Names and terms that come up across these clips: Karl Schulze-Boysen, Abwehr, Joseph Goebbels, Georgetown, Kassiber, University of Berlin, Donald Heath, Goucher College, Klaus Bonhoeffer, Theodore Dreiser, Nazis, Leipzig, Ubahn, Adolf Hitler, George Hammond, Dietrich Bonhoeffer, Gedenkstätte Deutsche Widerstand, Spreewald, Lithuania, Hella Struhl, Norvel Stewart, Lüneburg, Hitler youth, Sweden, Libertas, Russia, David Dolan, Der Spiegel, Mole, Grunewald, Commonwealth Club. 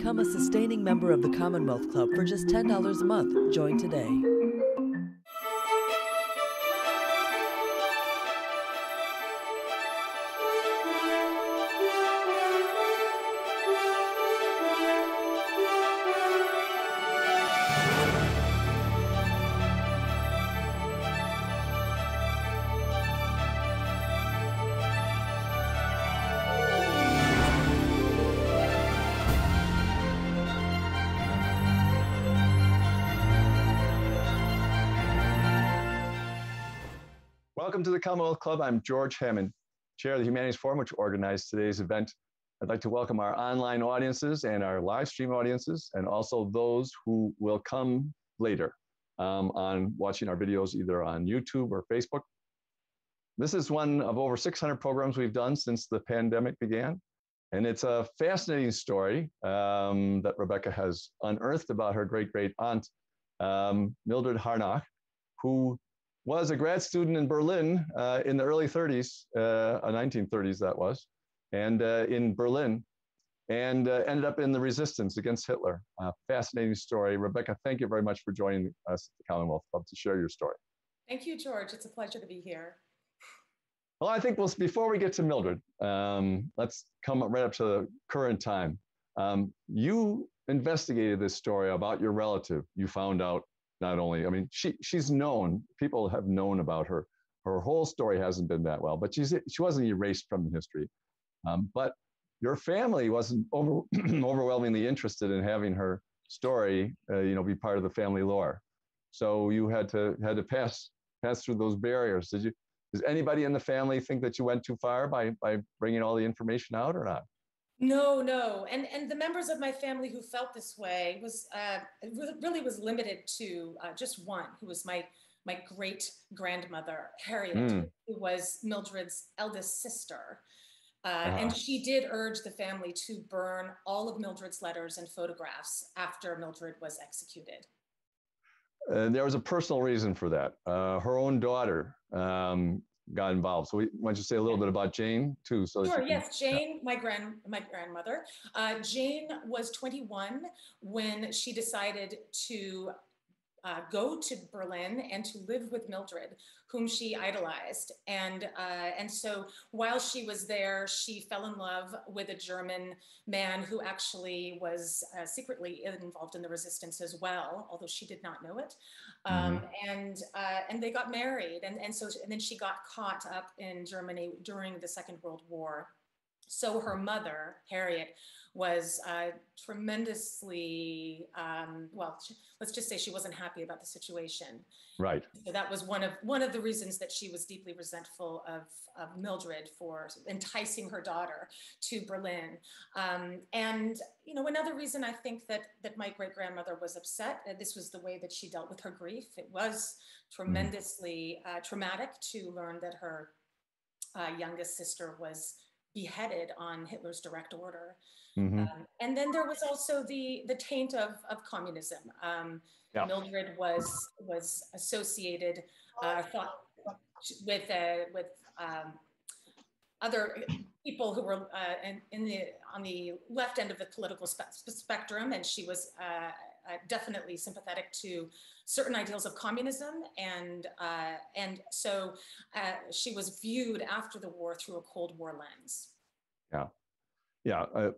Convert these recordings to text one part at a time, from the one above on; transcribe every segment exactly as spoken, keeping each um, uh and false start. become a sustaining member of the Commonwealth Club for just ten dollars a month. Join today. Welcome to the Commonwealth Club. I'm George Hammond, Chair of the Humanities Forum, which organized today's event. I'd like to welcome our online audiences and our live stream audiences, and also those who will come later um, on watching our videos either on YouTube or Facebook. This is one of over six hundred programs we've done since the pandemic began, and it's a fascinating story um, that Rebecca has unearthed about her great-great-aunt, um, Mildred Harnack, who was a grad student in Berlin uh, in the early thirties, uh, nineteen thirties that was, and uh, in Berlin, and uh, ended up in the resistance against Hitler. Uh, fascinating story. Rebecca, thank you very much for joining us at the Commonwealth Club to share your story. Thank you, George. It's a pleasure to be here. Well, I think we'll, before we get to Mildred, um, let's come right up to the current time. Um, you investigated this story about your relative. You found out not only, I mean, she she's known, people have known about her. Her whole story hasn't been that well, but she's she wasn't erased from history. Um, but your family wasn't over, overwhelmingly interested in having her story, uh, you know, be part of the family lore. So you had to had to pass pass through those barriers. Did you? Does anybody in the family think that you went too far by by bringing all the information out or not? No, no, and and the members of my family who felt this way was uh, really was limited to uh, just one, who was my my great grandmother Harriet, mm. who was Mildred's eldest sister, uh, uh-huh. and she did urge the family to burn all of Mildred's letters and photographs after Mildred was executed. Uh, there was a personal reason for that. Uh, her own daughter Um, got involved. So we, why don't you say a little bit about Jane too? So sure, yes, Jane, yeah. my, grand, my grandmother. Uh, Jane was twenty-one when she decided to uh, go to Berlin and to live with Mildred, whom she idolized. And, uh, and so while she was there, she fell in love with a German man who actually was uh, secretly involved in the resistance as well, although she did not know it. Um, and, uh, and they got married. And, and so, and then she got caught up in Germany during the Second World War. So her mother, Harriet, was uh, tremendously, um, well, she, let's just say she wasn't happy about the situation. Right. So that was one of, one of the reasons that she was deeply resentful of, of Mildred for enticing her daughter to Berlin. Um, and, you know, another reason I think that, that my great-grandmother was upset, uh, this was the way that she dealt with her grief. It was tremendously mm. uh, traumatic to learn that her uh, youngest sister was beheaded on Hitler's direct order. Mm-hmm. um, and then there was also the the taint of, of communism. Um, yeah. Mildred was was associated uh, with uh, with um, other people who were uh, in, in the on the left end of the political spe spectrum, and she was uh, uh, definitely sympathetic to certain ideals of communism, and uh, and so uh, she was viewed after the war through a Cold War lens. Yeah, yeah. Uh,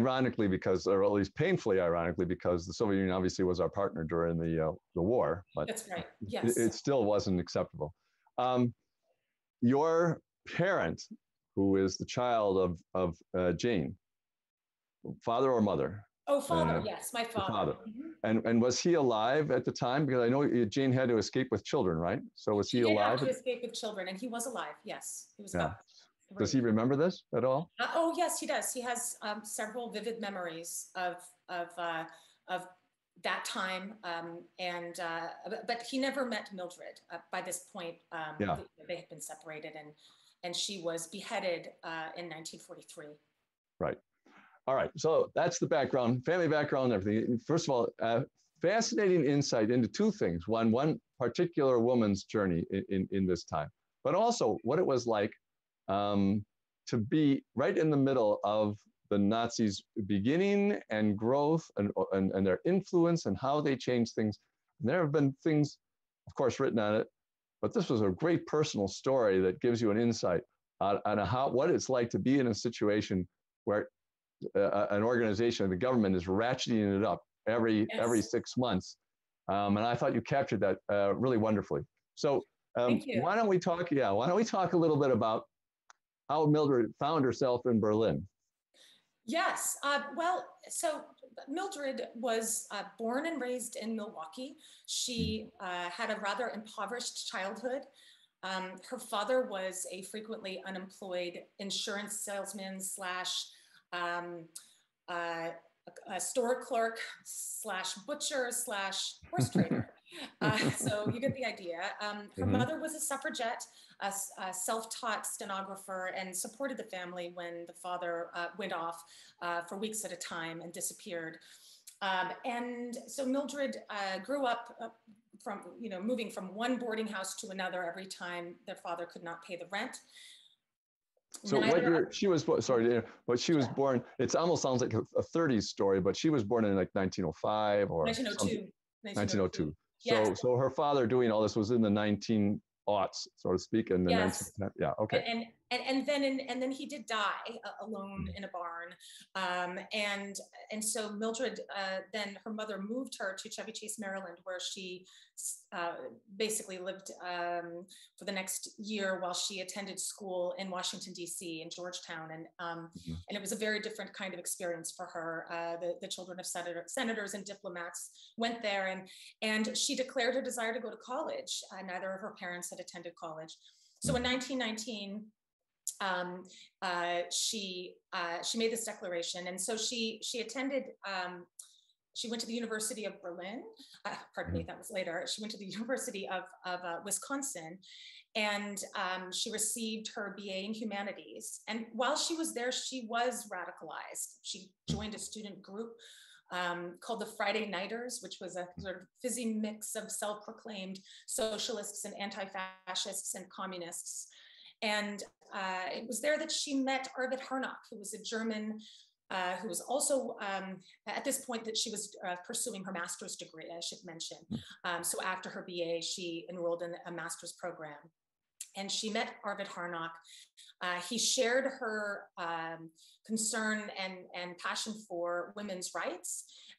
ironically, because, or at least painfully ironically, because the Soviet Union obviously was our partner during the uh, the war, but that's right. Yes, it, it still wasn't acceptable. Um, your parent, who is the child of of uh, Jane, father or mother? Oh, father, uh, yes, my father. father. Mm-hmm. And and was he alive at the time? Because I know Jane had to escape with children, right? So was he, he alive? He had to escape with children, and he was alive, yes. He was yeah. Does he remember this at all? Uh, oh, yes, he does. He has um, several vivid memories of, of, uh, of that time, um, and uh, but he never met Mildred. Uh, by this point, um, yeah. they, they had been separated, and, and she was beheaded uh, in nineteen forty-three. Right. All right, so that's the background, family background and everything. First of all, uh, fascinating insight into two things. One, one particular woman's journey in, in, in this time, but also what it was like um, to be right in the middle of the Nazis' beginning and growth and, and, and their influence and how they changed things. And there have been things, of course, written on it, but this was a great personal story that gives you an insight on, on how, what it's like to be in a situation where uh, an organization, the government, is ratcheting it up every yes. every six months. Um, and I thought you captured that uh, really wonderfully. So um, why don't we talk, yeah, why don't we talk a little bit about how Mildred found herself in Berlin? Yes, uh, well, so Mildred was uh, born and raised in Milwaukee. She uh, had a rather impoverished childhood. Um, her father was a frequently unemployed insurance salesman slash um, uh, a store clerk slash butcher slash horse trader. Uh, so you get the idea. Um, her mm-hmm. mother was a suffragette, a, a self-taught stenographer, and supported the family when the father uh, went off uh, for weeks at a time and disappeared. Um, and so Mildred uh, grew up uh, from, you know, moving from one boarding house to another every time their father could not pay the rent. So Neither what you're, she was, sorry, but she was yeah. born, it almost sounds like a, a thirties story, but she was born in like nineteen oh five or nineteen oh two. nineteen oh two. Yeah. So, so her father doing all this was in the nineteen aughts, so to speak. And then, yes. yeah, okay. And, and, and then, in, and then he did die uh, alone mm-hmm. in a barn. Um, and, and so Mildred, uh, then her mother moved her to Chevy Chase, Maryland, where she uh, basically lived um, for the next year while she attended school in Washington, D C in Georgetown. And, um, mm-hmm. and it was a very different kind of experience for her. Uh, the, the children of senator, senators and diplomats went there, and, and she declared her desire to go to college. Uh, neither of her parents had attended college. So in nineteen nineteen, um, uh, she uh, she made this declaration, and so she she attended. Um, she went to the University of Berlin. Uh, pardon me, that was later. She went to the University of of uh, Wisconsin, and um, she received her B A in humanities. And while she was there, she was radicalized. She joined a student group Um, called the Friday Nighters, which was a sort of fizzy mix of self-proclaimed socialists and anti-fascists and communists. And uh, it was there that she met Arvid Harnack, who was a German, uh, who was also, um, at this point that she was uh, pursuing her master's degree, I should mention. Um, so after her B A, she enrolled in a master's program. And she met Arvid Harnack. Uh, he shared her um, concern and, and passion for women's rights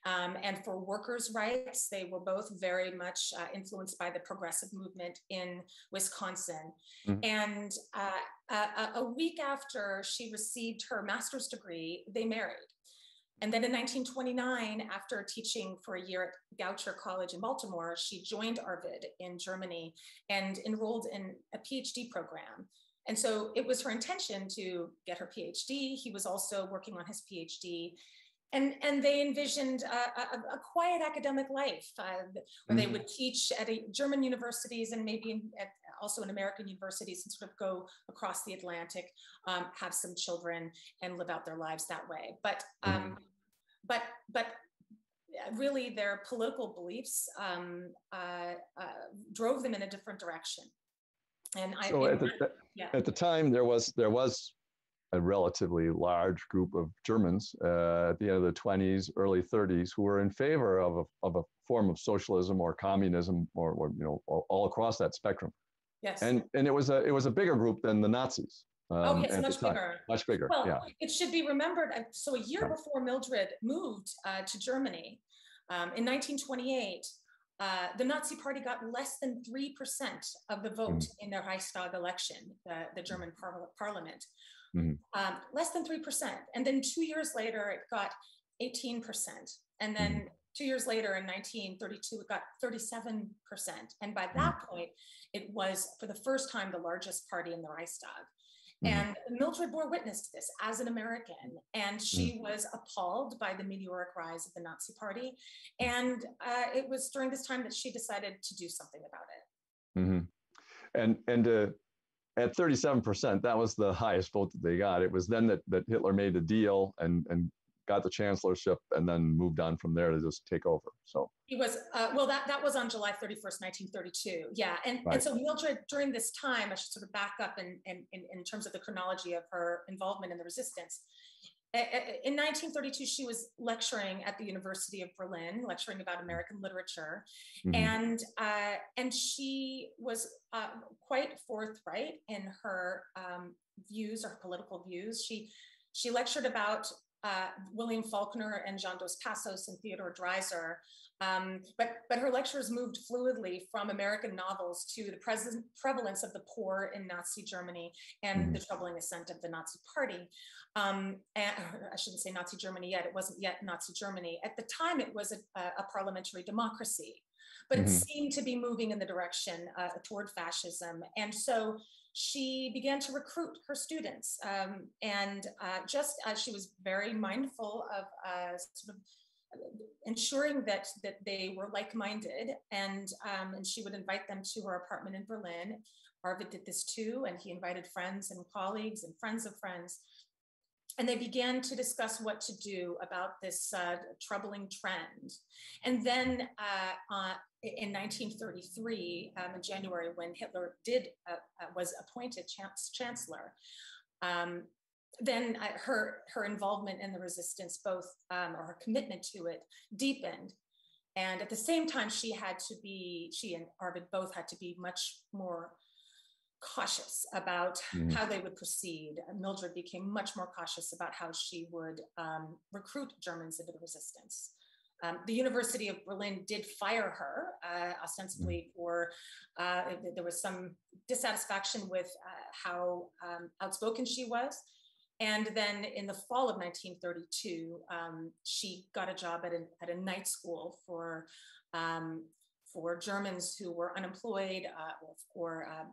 um, and for workers' rights. They were both very much uh, influenced by the progressive movement in Wisconsin. Mm-hmm. And uh, a, a week after she received her master's degree, they married. And then in nineteen twenty-nine, after teaching for a year at Goucher College in Baltimore, she joined Arvid in Germany and enrolled in a PhD program. And so it was her intention to get her PhD. He was also working on his PhD. And, and they envisioned a, a, a quiet academic life uh, where mm-hmm. they would teach at a German universities and maybe in, at, also in American universities, and sort of go across the Atlantic, um, have some children and live out their lives that way. But, um, mm-hmm. but, but really their political beliefs um, uh, uh, drove them in a different direction. And I, so at, the, that, yeah. at the time there was, there was, a relatively large group of Germans uh, at the end of the twenties, early thirties, who were in favor of a, of a form of socialism or communism, or, or you know, all across that spectrum. Yes, and and it was a it was a bigger group than the Nazis. Um, oh, yes, much bigger. Much bigger. Well, yeah. It should be remembered. So a year yeah. before Mildred moved uh, to Germany um, in nineteen twenty-eight. Uh, the Nazi Party got less than three percent of the vote mm-hmm. in the Reichstag election, the, the German par- parliament, mm-hmm. um, less than three percent. And then two years later, it got eighteen percent. And then mm-hmm. two years later in nineteen thirty-two, it got thirty-seven percent. And by that mm-hmm. point, it was for the first time, the largest party in the Reichstag. And Mildred bore witness to this as an American, and she was appalled by the meteoric rise of the Nazi Party. And uh, it was during this time that she decided to do something about it. Mm-hmm. And and uh, at thirty-seven percent, that was the highest vote that they got. It was then that, that Hitler made the deal and and got the chancellorship, and then moved on from there to just take over. So he was, uh, well, that, that was on July thirty-first, nineteen thirty-two. Yeah. And, right. and so Mildred, during this time, I should sort of back up in, in, in terms of the chronology of her involvement in the resistance. In nineteen thirty-two, she was lecturing at the University of Berlin, lecturing about American literature. Mm-hmm. And, uh, and she was uh, quite forthright in her um, views, or her political views. She, she lectured about uh, William Faulkner and John Dos Passos and Theodore Dreiser. Um, but, but her lectures moved fluidly from American novels to the present prevalence of the poor in Nazi Germany and mm-hmm. the troubling ascent of the Nazi Party. Um, and, I shouldn't say Nazi Germany yet. It wasn't yet Nazi Germany. At the time, it was a, a parliamentary democracy, but mm-hmm. it seemed to be moving in the direction uh, toward fascism. And so she began to recruit her students. Um, and uh, just as she was very mindful of uh, sort of ensuring that that they were like-minded, and um, and she would invite them to her apartment in Berlin. Arvid did this too, and he invited friends and colleagues and friends of friends, and they began to discuss what to do about this uh, troubling trend. And then uh, uh, in nineteen thirty-three, um, in January, when Hitler did uh, uh, was appointed chance, chancellor, um, then uh, her, her involvement in the resistance, both, um, or her commitment to it, deepened. And at the same time, she had to be, she and Arvid both had to be much more cautious about mm. how they would proceed. Mildred became much more cautious about how she would um, recruit Germans into the resistance. Um, the University of Berlin did fire her, uh, ostensibly for, uh, there was some dissatisfaction with uh, how um, outspoken she was. And then in the fall of nineteen thirty-two, um, she got a job at a, at a night school for, um, for Germans who were unemployed uh, or uh,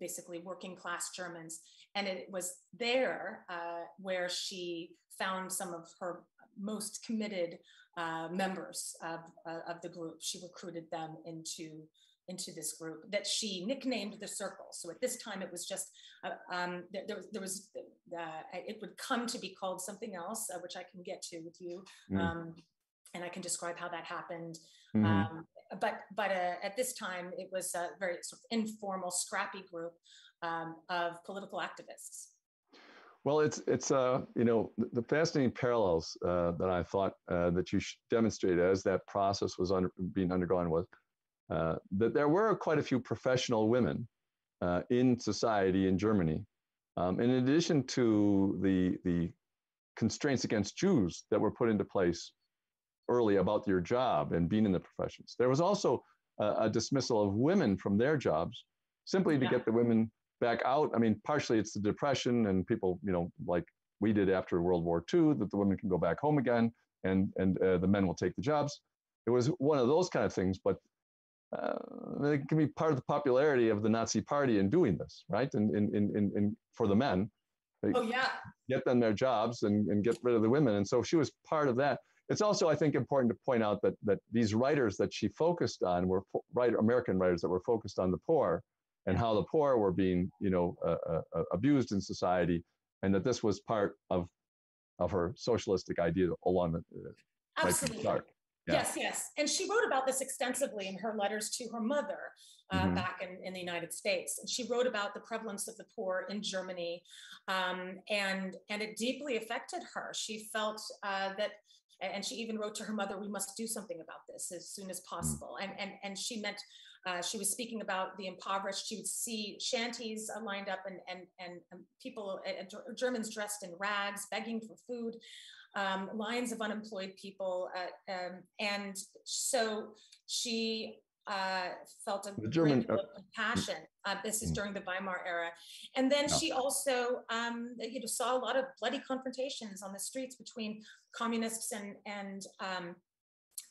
basically working class Germans. And it was there uh, where she found some of her most committed uh, members of, uh, of the group. She recruited them into into this group that she nicknamed the Circle. So at this time, it was just, uh, um, there, there was, there was uh, it would come to be called something else, uh, which I can get to with you. Mm. Um, and I can describe how that happened. Mm. Um, but but uh, at this time, it was a very sort of informal, scrappy group um, of political activists. Well, it's, it's uh, you know, the fascinating parallels uh, that I thought uh, that you demonstrated as that process was under, being undergone was Uh, that there were quite a few professional women uh, in society in Germany, um, in addition to the, the constraints against Jews that were put into place early about your job and being in the professions. There was also a, a dismissal of women from their jobs simply to yeah. get the women back out. I mean, partially it's the Depression and people, you know, like we did after World War Two, that the women can go back home again and, and uh, the men will take the jobs. It was one of those kind of things, but Uh, it can be part of the popularity of the Nazi Party in doing this, right? And in, in, in, in for the men, they oh yeah, get them their jobs and, and get rid of the women. And so she was part of that. It's also, I think, important to point out that that these writers that she focused on were right American writers that were focused on the poor and how the poor were being, you know, uh, uh, abused in society, and that this was part of of her socialistic idea along the uh, right from the start. Yeah. Yes, yes. And she wrote about this extensively in her letters to her mother uh, mm-hmm. back in, in the United States. And she wrote about the prevalence of the poor in Germany, um, and, and it deeply affected her. She felt uh, that, and she even wrote to her mother, we must do something about this as soon as possible. Mm-hmm. And, and, and she meant, uh, she was speaking about the impoverished. She would see shanties uh, lined up and, and, and, and people, uh, Germans dressed in rags, begging for food. Um, lines of unemployed people, uh, um, and so she uh, felt a German uh, compassion. Uh, this is during the Weimar era, and then no. she also, um, you know, saw a lot of bloody confrontations on the streets between communists and and um,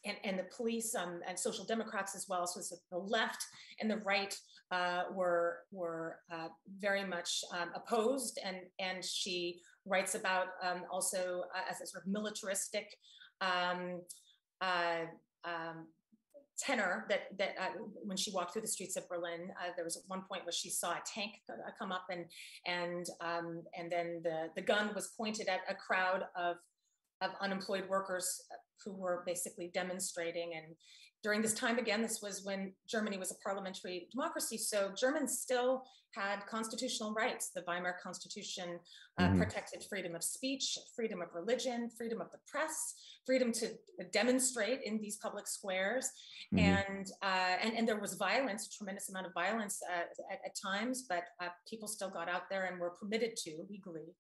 and, and the police um, and social democrats as well. So the left and the right uh, were were uh, very much um, opposed, and and she writes about um, also uh, as a sort of militaristic um, uh, um, tenor that, that uh, when she walked through the streets of Berlin, uh, there was at one point where she saw a tank come up and and um, and then the, the gun was pointed at a crowd of, of unemployed workers who were basically demonstrating. And during this time, again, this was when Germany was a parliamentary democracy. So Germans still had constitutional rights. The Weimar Constitution uh, mm-hmm. protected freedom of speech, freedom of religion, freedom of the press, freedom to demonstrate in these public squares. Mm-hmm. And, uh, and, and there was violence, a tremendous amount of violence uh, at, at times, but uh, people still got out there and were permitted to legally.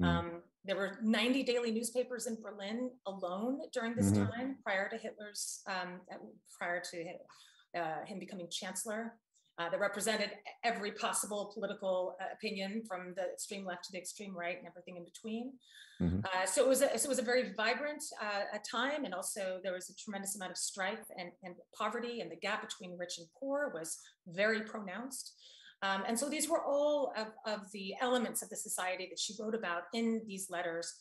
Mm-hmm. Um, there were ninety daily newspapers in Berlin alone during this mm-hmm. time, prior to Hitler's, um, prior to uh, him becoming chancellor, uh, that represented every possible political uh, opinion from the extreme left to the extreme right and everything in between. Mm-hmm. Uh, so it was a, so it was a very vibrant uh, a time, and also there was a tremendous amount of strife and, and poverty, and the gap between rich and poor was very pronounced. Um, and so these were all of, of the elements of the society that she wrote about in these letters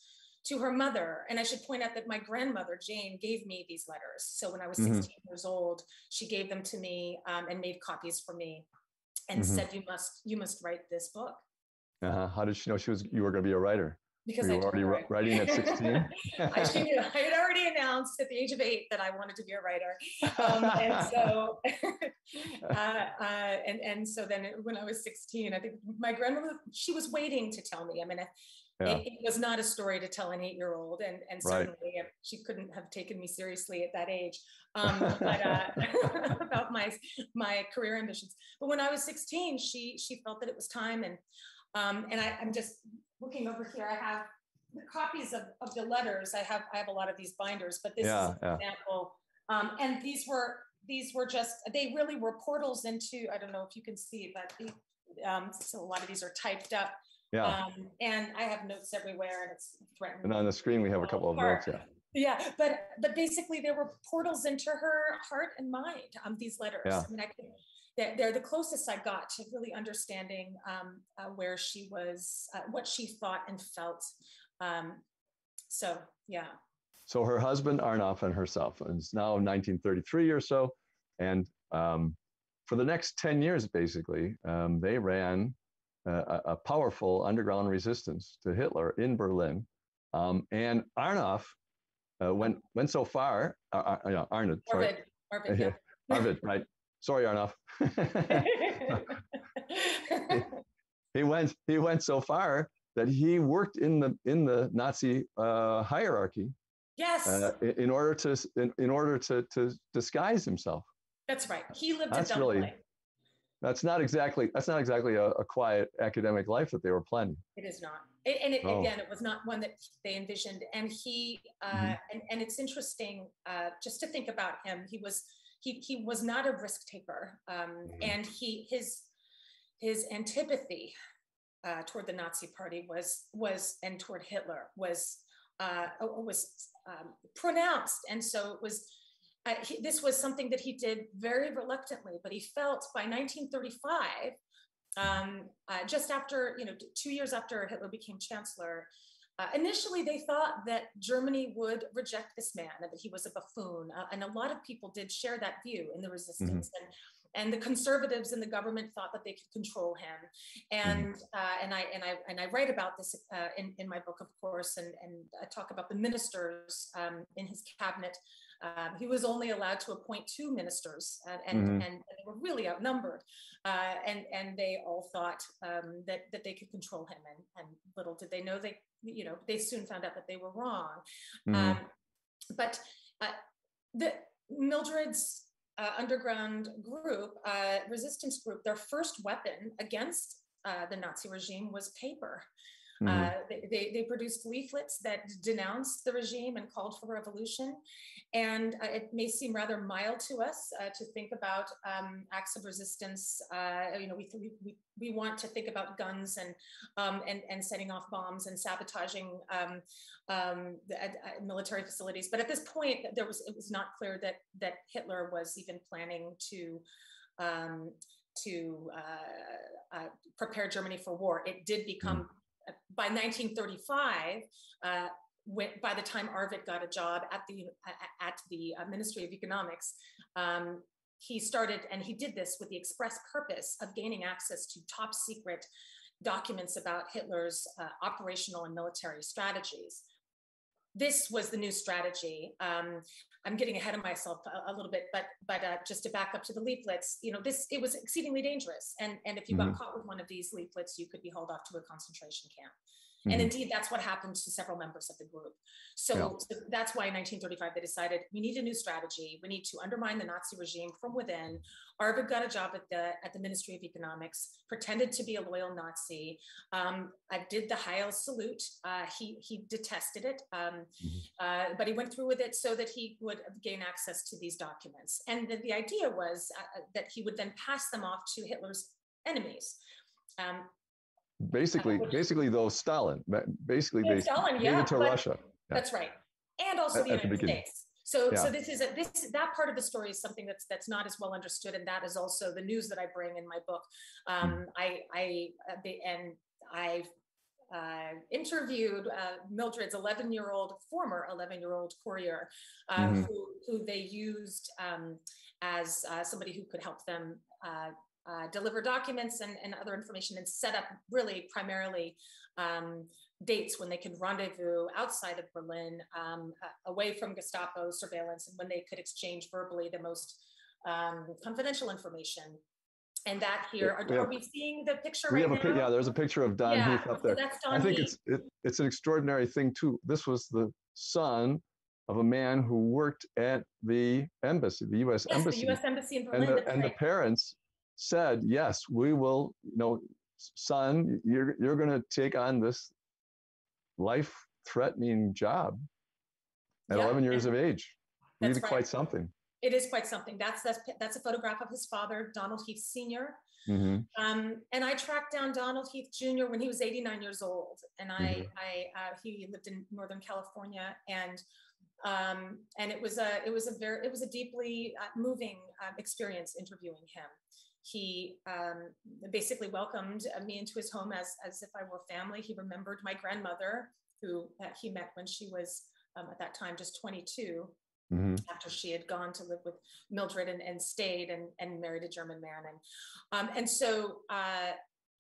to her mother. And I should point out that my grandmother, Jane, gave me these letters. So when I was mm-hmm. sixteen years old, she gave them to me um, and made copies for me and mm-hmm. said, you must you must write this book. Uh, how did she know she was you were going to be a writer? Because you I were already write. writing at sixteen. I, she knew. I had already announced at the age of eight that I wanted to be a writer, um, and so uh, uh, and and so then when I was sixteen, I think my grandmother, she was waiting to tell me. I mean, I, yeah. it, it was not a story to tell an eight-year-old, and and certainly right. she couldn't have taken me seriously at that age um, but, uh, about my my career ambitions. But when I was sixteen, she she felt that it was time, and um, and I, I'm just. Looking over here, I have the copies of, of the letters. I have I have a lot of these binders, but this yeah, is an yeah. example. Um, and these were these were just they really were portals into, I don't know if you can see, but the, um, so a lot of these are typed up. Yeah. Um, and I have notes everywhere, and it's threatened. And on the screen we have a couple of notes. Yeah. Yeah, but but basically there were portals into her heart and mind. Um, these letters. Yeah. I mean, I could. They're the closest I got to really understanding um, uh, where she was, uh, what she thought and felt. Um, so, yeah. So her husband, Arnaff, and herself, is now nineteen thirty-three or so. And um, for the next ten years, basically, um, they ran a, a powerful underground resistance to Hitler in Berlin. Um, and Arnaff uh, went, went so far, uh, uh, Arvid, sorry. Arvid, yeah. Arvid, right. Sorry, Arnaff. he, he went. He went so far that he worked in the in the Nazi uh, hierarchy. Yes. Uh, in, in order to in, in order to to disguise himself. That's right. He lived that's a double really, life. That's not exactly. That's not exactly a, a quiet academic life that they were planning. It is not, it, and it, oh. again, it was not one that they envisioned. And he, uh, mm-hmm. and and it's interesting uh, just to think about him. He was. He, he was not a risk taker, um, mm-hmm. and he his his antipathy uh, toward the Nazi Party was was and toward Hitler was uh, was um, pronounced, and so it was. Uh, he, this was something that he did very reluctantly, but he felt by nineteen thirty-five, um, uh, just after you know two years after Hitler became chancellor. Uh, initially, they thought that Germany would reject this man, that he was a buffoon, uh, and a lot of people did share that view in the resistance. Mm-hmm. And and the conservatives in the government thought that they could control him. And mm-hmm. uh, and I and I and I write about this uh, in in my book, of course, and and I talk about the ministers um, in his cabinet. Um, he was only allowed to appoint two ministers, uh, and, mm-hmm. and and they were really outnumbered. Uh, and and they all thought um, that that they could control him. And and little did they know they. You know, they soon found out that they were wrong. Mm-hmm. Um, but uh, the Mildred's uh, underground group, uh, resistance group, their first weapon against uh, the Nazi regime was paper. Mm-hmm. uh, they, they, they produced leaflets that denounced the regime and called for revolution. And uh, it may seem rather mild to us uh, to think about um, acts of resistance. Uh, you know, we, we, we want to think about guns and, um, and, and setting off bombs and sabotaging um, um, the, uh, military facilities. But at this point, there was, it was not clear that, that Hitler was even planning to um, to uh, uh, prepare Germany for war. It did become mm-hmm. by nineteen thirty-five, uh, when, by the time Arvid got a job at the at the Ministry of Economics, um, he started, and he did this with the express purpose of gaining access to top secret documents about Hitler's uh, operational and military strategies. this was the new strategy. Um, I'm getting ahead of myself a, a little bit, but but uh, just to back up to the leaflets, you know, this, it was exceedingly dangerous. And, and if you mm-hmm. got caught with one of these leaflets, you could be hauled off to a concentration camp. Mm-hmm. And indeed, that's what happened to several members of the group. So, yeah. so that's why in nineteen thirty-five, they decided we need a new strategy. We need to undermine the Nazi regime from within. Arvid got a job at the, at the Ministry of Economics, pretended to be a loyal Nazi. Um, I did the Heil salute. Uh, he, he detested it, um, mm-hmm. uh, but he went through with it so that he would gain access to these documents. And the, the idea was uh, that he would then pass them off to Hitler's enemies. Um, Basically, basically, though, Stalin, basically, yeah, they Stalin, gave yeah, it to Russia. Yeah. That's right. And also at, the United the States. So, yeah. so this is a, this that part of the story is something that's that's not as well understood. And that is also the news that I bring in my book. Um, I, I and I uh, interviewed uh, Mildred's eleven-year-old, former eleven-year-old courier, uh, mm-hmm. who, who they used um, as uh, somebody who could help them uh, Uh, deliver documents and, and other information, and set up really primarily um, dates when they could rendezvous outside of Berlin, um, uh, away from Gestapo surveillance, and when they could exchange verbally the most um, confidential information. And that here, are, yeah. are we seeing the picture we right have now? A, yeah, there's a picture of Don yeah, Heath up there. So that's Don I think Heath. it's it, it's an extraordinary thing too. This was the son of a man who worked at the embassy, the U S Yes, embassy. the U S embassy in Berlin. And the, and right. the parents said, yes, we will, you know, son, you're, you're going to take on this life-threatening job at yeah. eleven years of age. It's right. quite something. It is quite something. That's, that's, that's a photograph of his father, Donald Heath Senior Mm-hmm. Um, and I tracked down Donald Heath Junior when he was eighty-nine years old. And I, mm-hmm. I uh, he lived in Northern California. And um, and it was a, it was a very, it was a deeply uh, moving uh, experience interviewing him. He um, basically welcomed me into his home as, as if I were family. He remembered my grandmother, who uh, he met when she was, um, at that time, just twenty-two, mm-hmm. after she had gone to live with Mildred and, and stayed and, and married a German man. And um, and so, uh,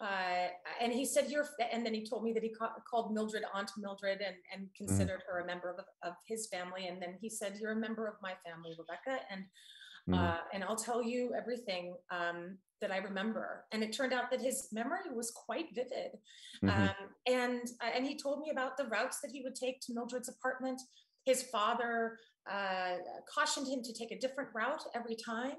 uh, and he said, you're, and then he told me that he ca- called Mildred Aunt Mildred and, and considered mm-hmm. her a member of, of his family. And then he said, you're a member of my family, Rebecca. And Uh, and I'll tell you everything um, that I remember. And it turned out that his memory was quite vivid. Mm-hmm. Um, and, and he told me about the routes that he would take to Mildred's apartment. His father uh, cautioned him to take a different route every time.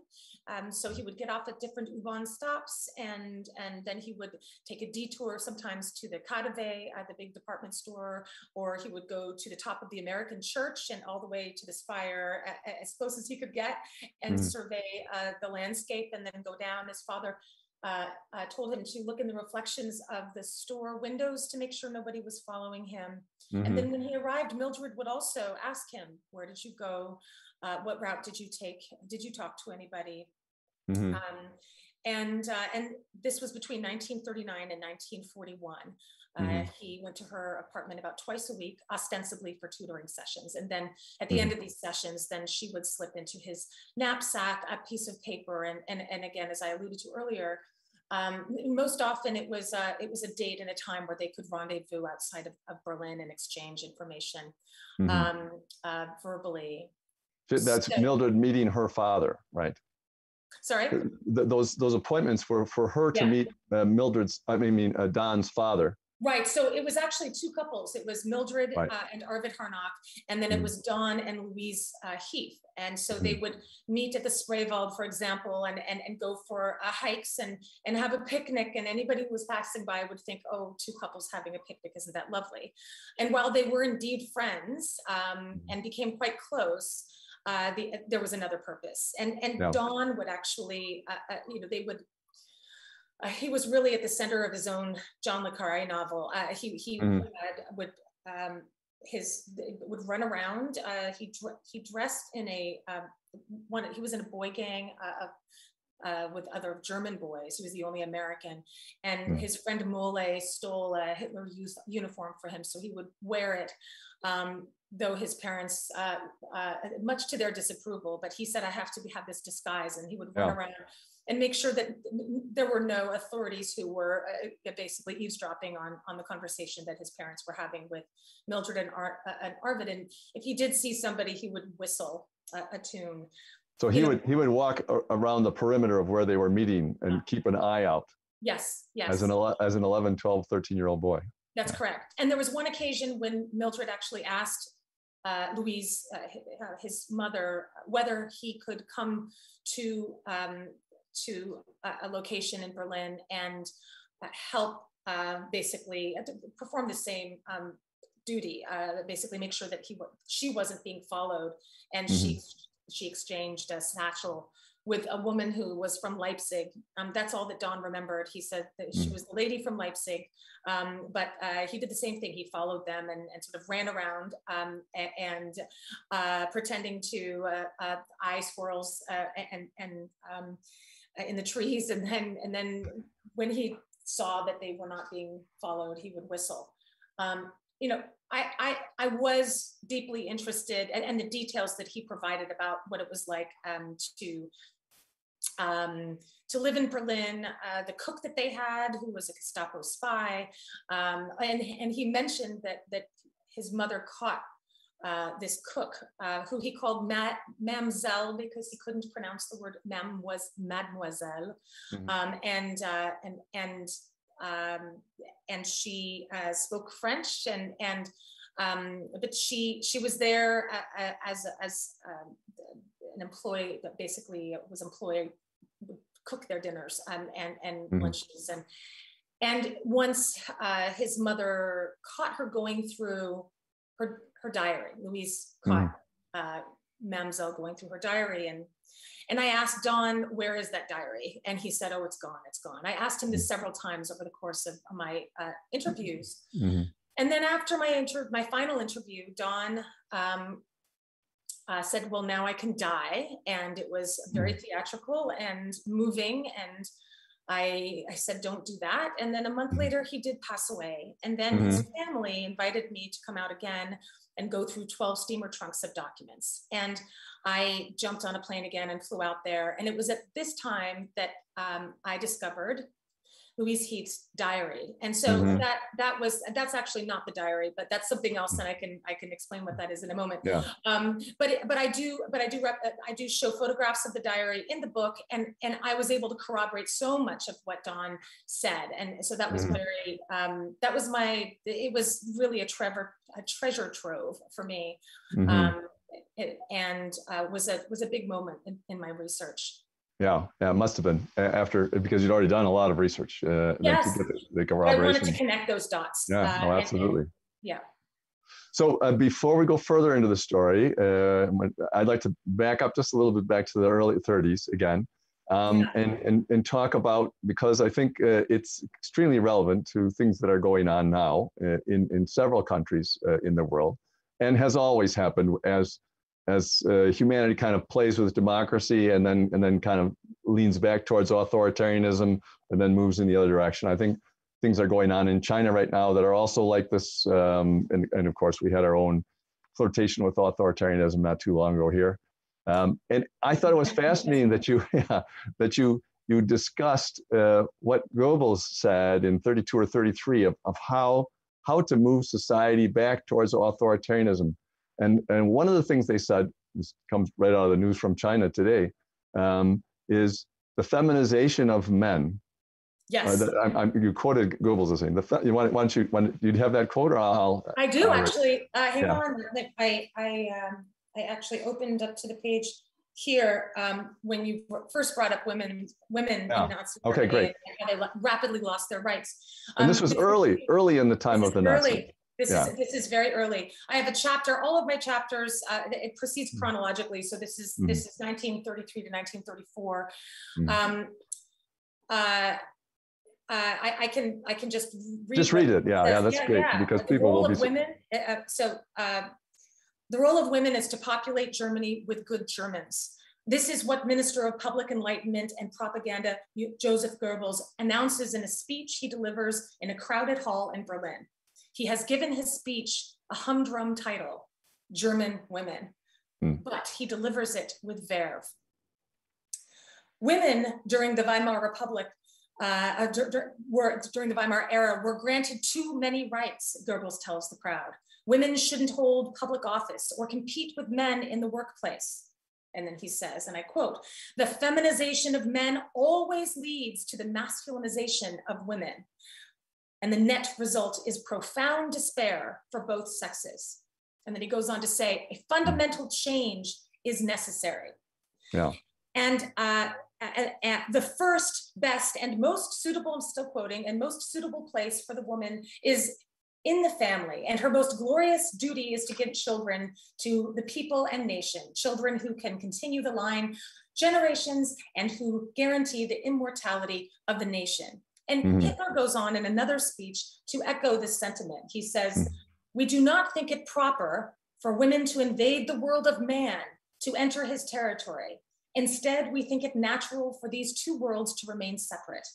Um, so he would get off at different U-Bahn stops, and, and then he would take a detour sometimes to the Commonwealth, uh, the big department store, or he would go to the top of the American church and all the way to the spire uh, as close as he could get, and mm-hmm. survey uh, the landscape and then go down. His father uh, uh, told him to look in the reflections of the store windows to make sure nobody was following him. Mm-hmm. And then when he arrived, Mildred would also ask him, where did you go? Uh, what route did you take? Did you talk to anybody? Mm-hmm. Um, and uh, and this was between nineteen thirty-nine and nineteen forty-one. Uh, mm-hmm. He went to her apartment about twice a week, ostensibly for tutoring sessions. And then at the mm-hmm. end of these sessions, then she would slip into his knapsack a piece of paper. And, and, and again, as I alluded to earlier, Um, most often it was, uh, it was a date and a time where they could rendezvous outside of, of Berlin and exchange information mm-hmm. um, uh, verbally. That's so, Mildred meeting her father, right? Sorry? Th- those those appointments were for her to yeah. meet uh, Mildred's, I mean, uh, Don's father. Right, so it was actually two couples. It was Mildred right. uh, and Arvid Harnack, and then mm-hmm. it was Don and Louise uh, Heath. And so mm-hmm. they would meet at the Spreewald, for example, and, and, and go for uh, hikes and, and have a picnic. And anybody who was passing by would think, oh, two couples having a picnic, isn't that lovely? And while they were indeed friends um, and became quite close, uh, the, there was another purpose. And, and no. Don would actually, uh, uh, you know, they would, Uh, he was really at the center of his own John le Carré novel. Uh, he he mm. would um, his would run around. Uh, he he dressed in a um, one. He was in a boy gang uh, uh, with other German boys. He was the only American, and mm. his friend Mole stole a Hitler Youth uniform for him, so he would wear it. Um, though his parents, uh, uh, much to their disapproval, but he said, I have to be, have this disguise. And he would run yeah. around and make sure that there were no authorities who were uh, basically eavesdropping on, on the conversation that his parents were having with Mildred and, Ar uh, and Arvid. And if he did see somebody, he would whistle a, a tune. So he you would know? he would walk around the perimeter of where they were meeting and yeah. keep an eye out. Yes, yes. As an, as an eleven, twelve, thirteen-year-old boy. That's correct. And there was one occasion when Mildred actually asked Uh, Louise, uh, his mother, whether he could come to um, to a, a location in Berlin and uh, help uh, basically uh, perform the same um, duty, uh, basically make sure that he she wasn't being followed. And mm-hmm. she she exchanged a satchel with a woman who was from Leipzig. Um, that's all that Don remembered. He said that mm-hmm. she was the lady from Leipzig, um, but uh, he did the same thing. He followed them and, and sort of ran around um, and uh, pretending to uh, uh, eye squirrels uh, and, and um, in the trees. And then, and then when he saw that they were not being followed, he would whistle. Um, you know, I, I, I was deeply interested and, and the details that he provided about what it was like um, to um, to live in Berlin, uh, the cook that they had, who was a Gestapo spy. Um, and, and he mentioned that, that his mother caught uh, this cook, uh, who he called Ma Mademoiselle because he couldn't pronounce the word Mam was Mademoiselle. Mm-hmm. um, and, uh, and, and, Um, and she uh, spoke French, and and um, but she she was there uh, as as um, an employee that basically was employed would cook their dinners um, and and mm. lunches, and and once uh, his mother caught her going through her her diary. Louise caught mm. uh, Mademoiselle going through her diary, and. And I asked Don, where is that diary? And he said, oh, it's gone, it's gone. I asked him this several times over the course of my uh, interviews. Mm-hmm. And then after my, inter my final interview, Don um, uh, said, well, now I can die. And it was very theatrical and moving. And I, I said, don't do that. And then a month later, he did pass away. And then mm-hmm. his family invited me to come out again and go through twelve steamer trunks of documents. And I jumped on a plane again and flew out there. And it was at this time that um, I discovered Louise Heath's diary. And so mm-hmm. that that was, that's actually not the diary, but that's something else. And I can I can explain what that is in a moment. Yeah. Um, but it, but I do but I do rep, I do show photographs of the diary in the book, and and I was able to corroborate so much of what Don said. And so that was mm-hmm. very um, that was my it was really a treasure a treasure trove for me. Mm-hmm. um, It, and uh, was a was a big moment in, in my research. Yeah, yeah, it must have been after, because you'd already done a lot of research. Uh, yes, the, the corroboration. I wanted to connect those dots. Yeah, uh, oh, absolutely. And, yeah. So uh, before we go further into the story, uh, I'd like to back up just a little bit back to the early thirties again, um, yeah. and and and talk about, because I think uh, it's extremely relevant to things that are going on now uh, in in several countries uh, in the world, and has always happened as. As uh, humanity kind of plays with democracy and then and then kind of leans back towards authoritarianism and then moves in the other direction. I think things are going on in China right now that are also like this. Um, and, and of course, we had our own flirtation with authoritarianism not too long ago here. Um, and I thought it was fascinating that you yeah, that you you discussed uh, what Goebbels said in thirty-two or thirty-three of, of how how to move society back towards authoritarianism. And, and one of the things they said, this comes right out of the news from China today, um, is the feminization of men. Yes. Uh, the, I'm, I'm, you quoted Goebbels as saying, the fe you want, why don't you, when, you'd have that quote or I'll... I do I'll actually, uh, hang yeah. on, I, I, um, I actually opened up to the page here um, when you first brought up women, women yeah. in Nazi Germany. Okay, great. And how they rapidly lost their rights. Um, and this was early, early in the time of the early. Nazi. This, yeah. is, this is very early. I have a chapter, all of my chapters, uh, it proceeds mm. chronologically. So this is, mm. this is nineteen thirty-three to nineteen thirty-four. Mm. Um, uh, uh, I, I can, I can just read, just read it. Yeah, yeah, that's yeah, great yeah. because people will be. Women, uh, so uh, the role of women is to populate Germany with good Germans. This is what Minister of Public Enlightenment and Propaganda Joseph Goebbels announces in a speech he delivers in a crowded hall in Berlin. He has given his speech a humdrum title, German women, mm. but he delivers it with verve. Women during the Weimar Republic, uh, dur dur were, during the Weimar era, were granted too many rights, Goebbels tells the crowd. Women shouldn't hold public office or compete with men in the workplace. And then he says, and I quote, "The feminization of men always leads to the masculinization of women. And the net result is profound despair for both sexes." And then he goes on to say, a fundamental change is necessary. Yeah. And uh, at, at the first, best, and most suitable, I'm still quoting, and most suitable place for the woman is in the family, and her most glorious duty is to give children to the people and nation, children who can continue the line generations and who guarantee the immortality of the nation. And mm-hmm. Hitler goes on in another speech to echo this sentiment. He says, mm-hmm. "We do not think it proper for women to invade the world of man, to enter his territory. Instead, we think it natural for these two worlds to remain separate.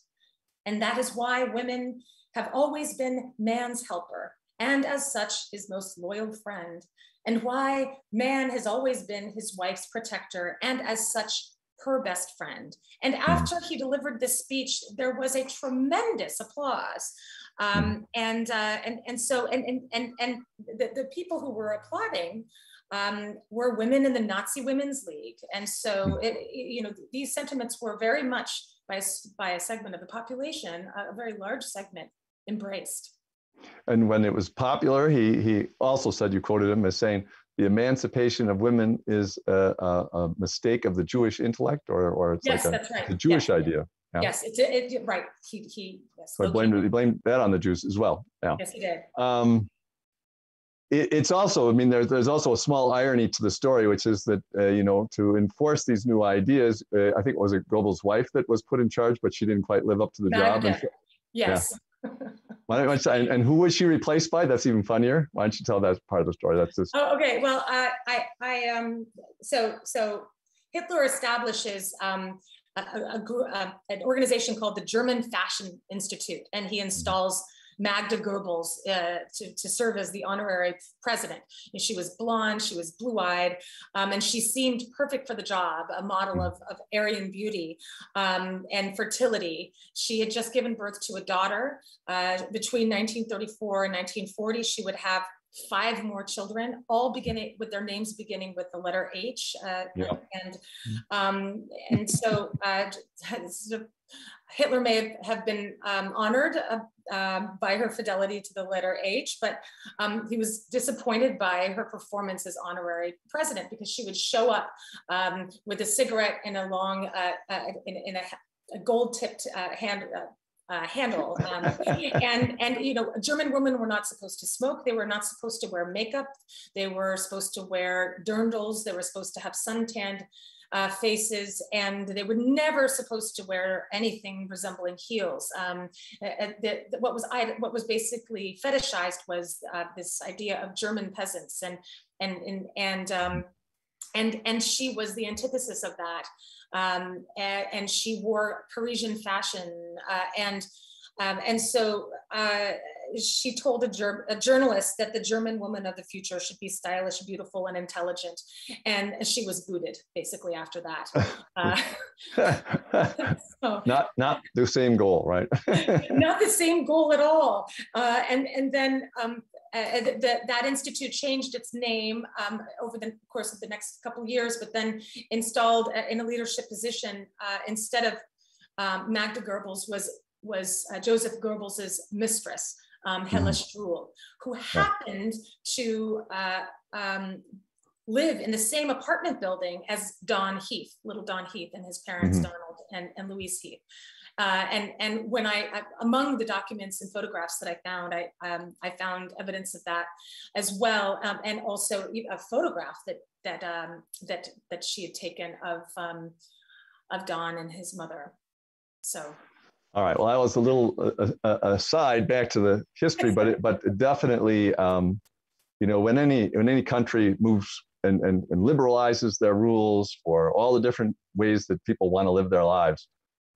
And that is why women have always been man's helper, and as such, his most loyal friend, and why man has always been his wife's protector, and as such, her best friend." And after he delivered this speech, there was a tremendous applause. Um, and, uh, and, and so, and, and, and, and the, the people who were applauding um, were women in the Nazi Women's League. And so, it, you know, these sentiments were very much by, by a segment of the population, a very large segment, embraced. And when it was popular, he, he also said, you quoted him as saying, the emancipation of women is a, a, a mistake of the Jewish intellect, or, or it's yes, like a, that's right. the Jewish yeah. idea. Yeah. Yes, it's it, it, right. He, he, yes, so he, blamed, he blamed that on the Jews as well. Yeah. Yes, he did. Um, it, it's also, I mean, there, there's also a small irony to the story, which is that, uh, you know, to enforce these new ideas, uh, I think it was a Goebbels' wife that was put in charge, but she didn't quite live up to the Magda. job. And she, yes. Yeah. Why don't you, and who was she replaced by? That's even funnier. Why don't you tell that part of the story? That's just. Oh, okay. Well, uh, I, I, um, so, so Hitler establishes um, a, a, a, an organization called the German Fashion Institute, and he installs Magda Goebbels uh, to, to serve as the honorary president. And she was blonde, she was blue-eyed, um, and she seemed perfect for the job, a model of, of Aryan beauty um, and fertility. She had just given birth to a daughter. Uh, between nineteen thirty-four and nineteen forty, she would have five more children, all beginning with their names beginning with the letter H. Uh, yeah. And um, and so uh, Hitler may have been um, honored uh, uh, by her fidelity to the letter H, but um, he was disappointed by her performance as honorary president, because she would show up um, with a cigarette and a long, uh, uh, in, in a, a gold-tipped uh, hand. Uh, Uh, handle um, and and you know, German women were not supposed to smoke, they were not supposed to wear makeup, they were supposed to wear dirndls, they were supposed to have suntanned uh, faces, and they were never supposed to wear anything resembling heels. Um, the, the, what was I, what was basically fetishized was uh, this idea of German peasants, and and and and um, and and she was the antithesis of that. Um, and, and she wore Parisian fashion, uh, and um, and so uh, she told a, ger a journalist that the German woman of the future should be stylish, beautiful, and intelligent, and she was booted basically after that. Uh, so, not not the same goal, right? Not the same goal at all. Uh, and and then. Um, Uh, the, the, that institute changed its name um, over the course of the next couple of years, but then installed uh, in a leadership position uh, instead of um, Magda Goebbels was was uh, Joseph Goebbels's mistress, um, Hella Struhl, who happened to uh, um, live in the same apartment building as Don Heath, little Don Heath, and his parents, mm-hmm. Donald and, and Louise Heath. Uh, and and when I, I among the documents and photographs that I found, I um, I found evidence of that as well, um, and also a photograph that that um, that that she had taken of um, of Don and his mother. So. All right. Well, that was a little uh, aside back to the history, but it, but definitely, um, you know, when any when any country moves and, and and liberalizes their rules for all the different ways that people want to live their lives.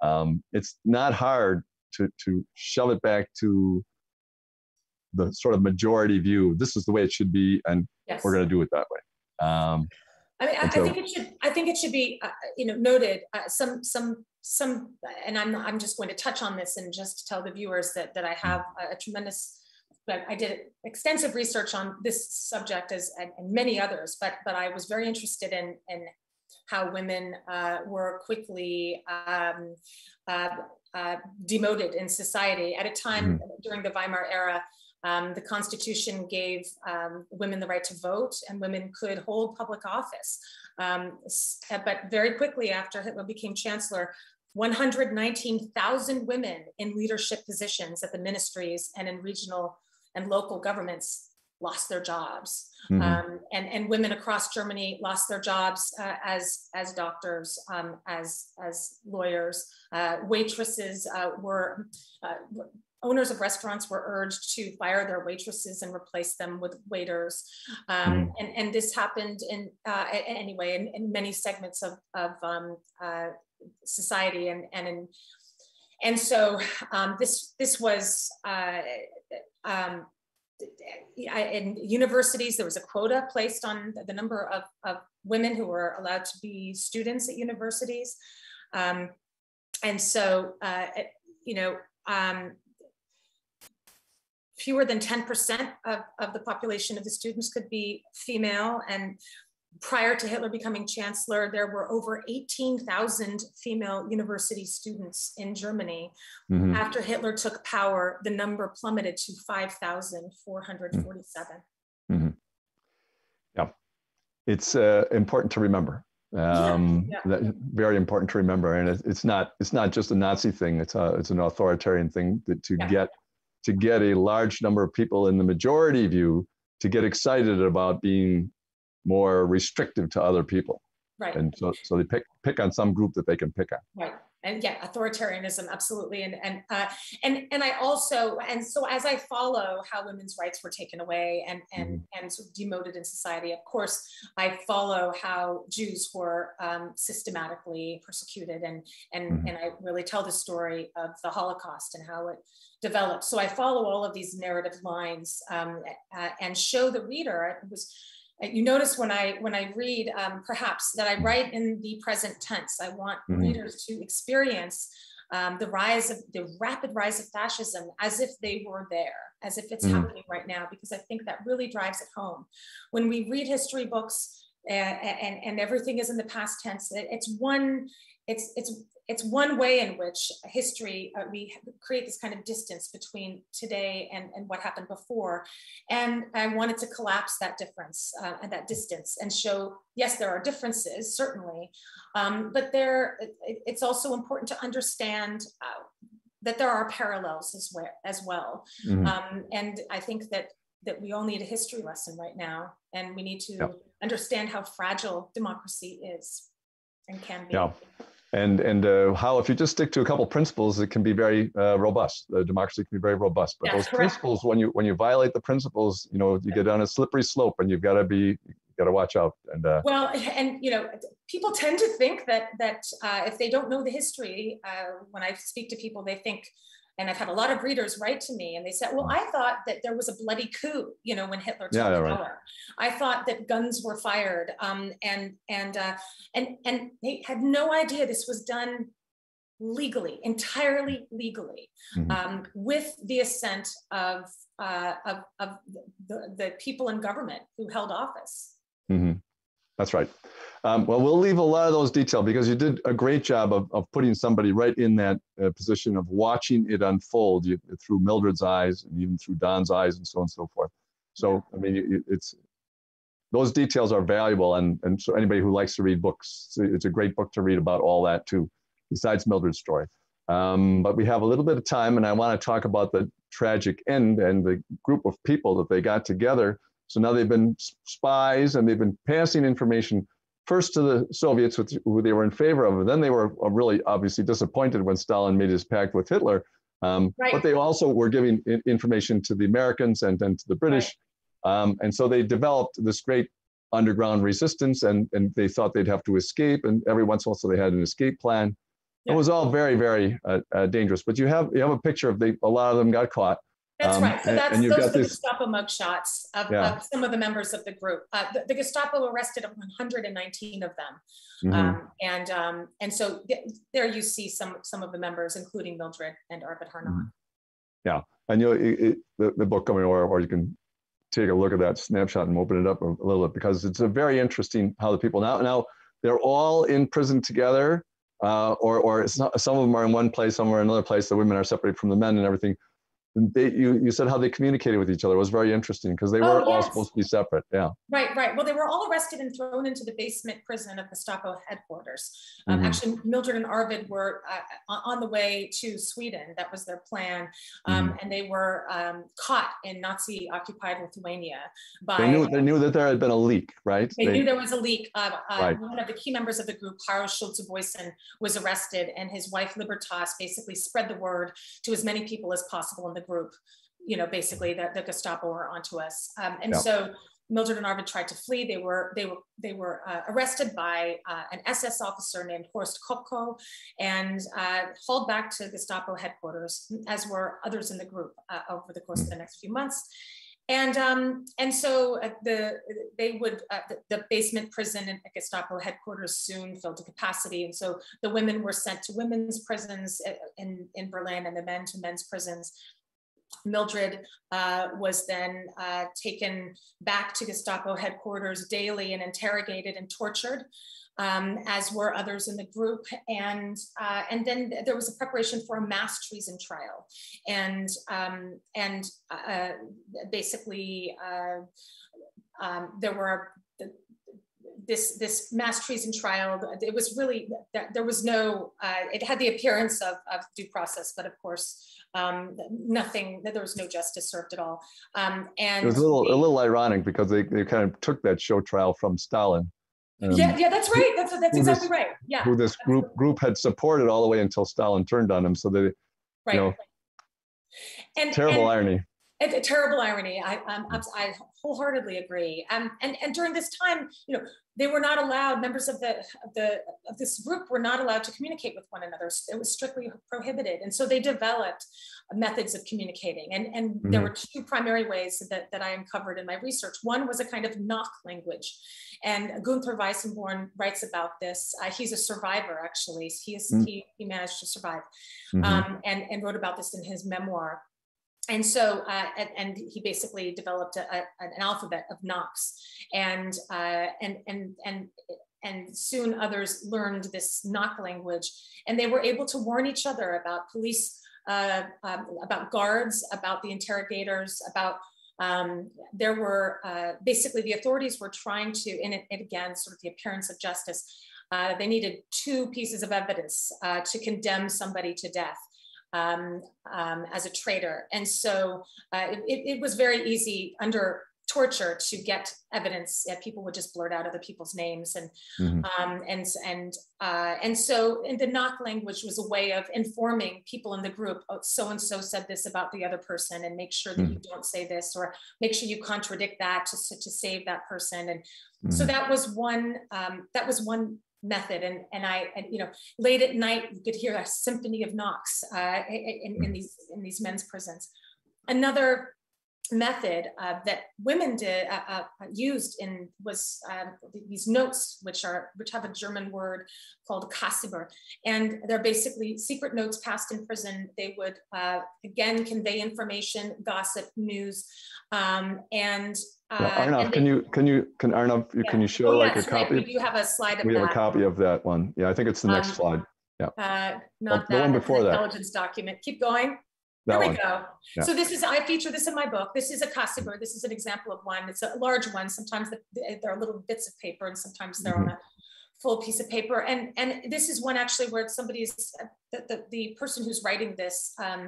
Um, it's not hard to, to shove it back to the sort of majority view. This is the way it should be, and Yes. We're going to do it that way. Um, I mean, I, so, I think it should. I think it should be, uh, you know, noted. Uh, some, some, some, and I'm, I'm just going to touch on this and just tell the viewers that that I have a, a tremendous. But I did extensive research on this subject, as and, and many others. But but I was very interested in in how women uh, were quickly um, uh, uh, demoted in society at a time mm-hmm. during the Weimar era. Um, the Constitution gave um, women the right to vote, and women could hold public office. Um, but very quickly after Hitler became chancellor, one hundred nineteen thousand women in leadership positions at the ministries and in regional and local governments lost their jobs. Mm-hmm. um, and, and women across Germany lost their jobs uh, as, as doctors, um, as, as lawyers, uh, waitresses uh, were, uh, owners of restaurants were urged to fire their waitresses and replace them with waiters. Um, and, and this happened in, uh, anyway, in, in many segments of, of um, uh, society. And, and, in, and so um, this, this was, uh, um, I, in universities, there was a quota placed on the number of, of women who were allowed to be students at universities. Um, and so, uh, you know, um, fewer than ten percent of, of the population of the students could be female. And prior to Hitler becoming chancellor, there were over eighteen thousand female university students in Germany. Mm-hmm. After Hitler took power, the number plummeted to five thousand four hundred forty-seven. Mm-hmm. Yeah, it's uh, important to remember. Um, yeah, yeah. That, very important to remember. And it, it's not it's not just a Nazi thing. It's a, it's an authoritarian thing that to yeah. get to get a large number of people in the majority view to get excited about being more restrictive to other people. Right. And so, so they pick pick on some group that they can pick on. Right. And yeah, authoritarianism, absolutely. And and uh, and and I also, and so as I follow how women's rights were taken away and and mm-hmm. and sort of demoted in society, of course, I follow how Jews were um, systematically persecuted, and and mm-hmm. and I really tell the story of the Holocaust and how it developed. So I follow all of these narrative lines um, uh, and show the reader. It was. You notice when I when I read, um, perhaps, that I write in the present tense. I want mm-hmm. readers to experience um, the rise of the rapid rise of fascism as if they were there, as if it's mm-hmm. happening right now, because I think that really drives it home. When we read history books and and, and everything is in the past tense, it, it's one it's it's it's one way in which history uh, we create this kind of distance between today and, and what happened before. And I wanted to collapse that difference uh, and that distance and show, yes, there are differences, certainly, um, but there it, it's also important to understand uh, that there are parallels as well. As well. Mm-hmm. um, and I think that that we all need a history lesson right now, and we need to yeah. understand how fragile democracy is and can be. Yeah. And and uh, how, if you just stick to a couple principles, it can be very uh, robust. Uh, democracy can be very robust. But yes, those correct. principles, when you when you violate the principles, you know, you get on a slippery slope, and you've got to be got to watch out. And uh, well, and you know, people tend to think that that uh, if they don't know the history, uh, when I speak to people, they think. And I've had a lot of readers write to me and they said, well, I thought that there was a bloody coup, you know, when Hitler took power. Yeah, yeah, right. I thought that guns were fired um, and, and, uh, and, and they had no idea this was done legally, entirely legally, mm-hmm. um, with the assent of, uh, of, of the, the people in government who held office. Mm-hmm. That's right. Um, well, we'll leave a lot of those details because you did a great job of, of putting somebody right in that uh, position of watching it unfold you, through Mildred's eyes and even through Don's eyes and so on and so forth. So, I mean, you, it's those details are valuable. And, and so anybody who likes to read books, it's a great book to read about all that too, besides Mildred's story. Um, but we have a little bit of time and I want to talk about the tragic end and the group of people that they got together. So now they've been spies and they've been passing information first to the Soviets, with, who they were in favor of. And then they were really obviously disappointed when Stalin made his pact with Hitler. Um, right. But they also were giving information to the Americans and then to the British. Right. Um, and so they developed this great underground resistance and, and they thought they'd have to escape. And every once in a while, so they had an escape plan. Yeah. It was all very, very uh, uh, dangerous. But you have, you have a picture of they, a lot of them got caught. That's um, right. So that's, and you've those got are the this... Gestapo mugshots of, yeah. of some of the members of the group. Uh, the, the Gestapo arrested one hundred nineteen of them. Mm-hmm. um, and um, and so th there you see some some of the members, including Mildred and Arvid Harnack. Yeah, and you the, the book coming over, or you can take a look at that snapshot and open it up a little bit, because it's a very interesting how the people now now they're all in prison together, uh, or or it's not, some of them are in one place, some are in another place. The women are separated from the men and everything. They, you, you said how they communicated with each other was very interesting, because they were oh, yes. all supposed to be separate. Yeah. Right, right. Well, they were all arrested and thrown into the basement prison of Gestapo headquarters. Um, mm-hmm. Actually, Mildred and Arvid were uh, on the way to Sweden. That was their plan. Um, mm-hmm. And they were um, caught in Nazi-occupied Lithuania. By, they, knew, they knew that there had been a leak, right? They, they knew there was a leak. Uh, uh, right. One of the key members of the group, Karl Schulze-Boysen, was arrested, and his wife, Libertas, basically spread the word to as many people as possible in the group, you know, basically that the Gestapo were onto us. Um, and yep. so Mildred and Arvid tried to flee. They were they were they were uh, arrested by uh, an S S officer named Horst Kopko and uh, hauled back to Gestapo headquarters, as were others in the group uh, over the course of the next few months. And um, and so the they would uh, the, the basement prison at Gestapo headquarters soon filled to capacity, and so the women were sent to women's prisons in in Berlin, and the men to men's prisons. Mildred uh, was then uh, taken back to Gestapo headquarters daily and interrogated and tortured, um, as were others in the group. And, uh, and then there was a preparation for a mass treason trial. And, um, and uh, basically uh, um, there were This, this mass treason trial, it was really, there was no, uh, it had the appearance of, of due process, but of course, um, nothing, there was no justice served at all. Um, and it was a little, they, a little ironic, because they, they kind of took that show trial from Stalin. Um, yeah, yeah, that's right. That's, that's exactly this, right. Yeah. Who this group, absolutely. group had supported all the way until Stalin turned on him. So they, right. you know, and, terrible and, irony. A, a terrible irony. I, um, I wholeheartedly agree. Um, and, and during this time, you know, they were not allowed, members of the, of the of this group were not allowed to communicate with one another. It was strictly prohibited. And so they developed methods of communicating. And, and mm-hmm. there were two primary ways that, that I uncovered in my research. One was a kind of knock language. And Gunther Weissenborn writes about this. Uh, he's a survivor, actually. He, is, mm-hmm. he, he managed to survive mm-hmm. um, and, and wrote about this in his memoir. And so, uh, and, and he basically developed a, a, an alphabet of knocks, and uh, and and and and soon others learned this knock language, and they were able to warn each other about police, uh, um, about guards, about the interrogators, about. Um, there were uh, basically the authorities were trying to, and, it, and again, sort of the appearance of justice. Uh, they needed two pieces of evidence uh, to condemn somebody to death. Um, um, as a traitor. And so uh, it, it was very easy under torture to get evidence that people would just blurt out other people's names. And, mm-hmm. um, and, and, uh, and so and the knock language was a way of informing people in the group, oh, so-and-so said this about the other person, and make sure that mm-hmm. you don't say this, or make sure you contradict that to, to save that person. And mm-hmm. so that was one, um, that was one method. And, and I, and, you know, late at night, you could hear a symphony of knocks uh, in, in, these, in these men's prisons. Another method uh, that women did, uh, uh, used in was um, these notes, which are, which have a German word called Kassiber. And they're basically secret notes passed in prison. They would, uh, again, convey information, gossip, news, um, and Uh, Arnav, they, can you can you can Arnav yeah. can you show oh, like yes, a copy? Right. We do have a slide of we that. have a copy of that one. Yeah, I think it's the next um, slide. Yeah, uh, not oh, that. The one before that. Intelligence document. Keep going. That there we one. go. Yeah. So this is I feature this in my book. This is a Kassiber. This is an example of one. It's a large one. Sometimes the, there are little bits of paper, and sometimes they're mm-hmm. on a full piece of paper. And and this is one actually where somebody is the the, the person who's writing this. Um,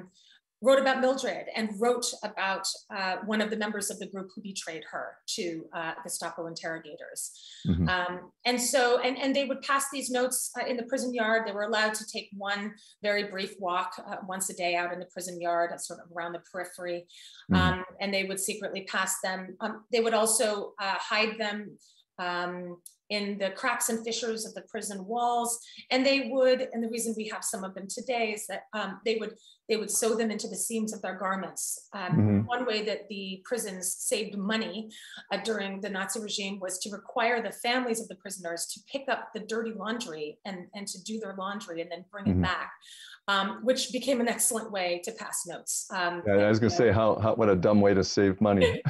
wrote about Mildred and wrote about uh, one of the members of the group who betrayed her to uh, Gestapo interrogators. Mm-hmm. um, and so, and, and they would pass these notes uh, in the prison yard. They were allowed to take one very brief walk uh, once a day out in the prison yard, sort of around the periphery. Mm-hmm. um, and they would secretly pass them. Um, they would also uh, hide them um, in the cracks and fissures of the prison walls. And they would, and the reason we have some of them today is that um, they would they would sew them into the seams of their garments. Um, mm-hmm. One way that the prisons saved money uh, during the Nazi regime was to require the families of the prisoners to pick up the dirty laundry and, and to do their laundry and then bring mm-hmm. it back, um, which became an excellent way to pass notes. Um, yeah, and, I was going to uh, say, how, how what a dumb way to save money.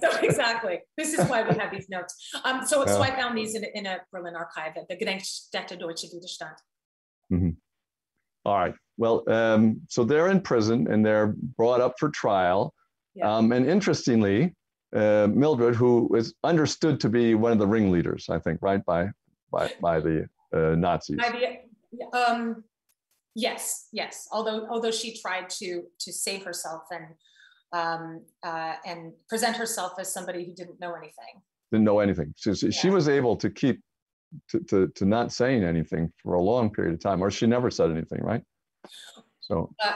So exactly. This is why we have these notes. Um, so, yeah. so I found these in, in a Berlin archive at the Gedenkstätte Deutsche Widerstand. Mm-hmm. All right. Well, um, so they're in prison and they're brought up for trial. Yeah. Um, and interestingly, uh, Mildred, who is understood to be one of the ringleaders, I think, right, by by, by the uh, Nazis. I, um, yes, yes. Although although she tried to to save herself and um, uh, and present herself as somebody who didn't know anything. Didn't know anything. So she, yeah. she was able to keep. To, to, to not saying anything for a long period of time, or she never said anything, right? So uh,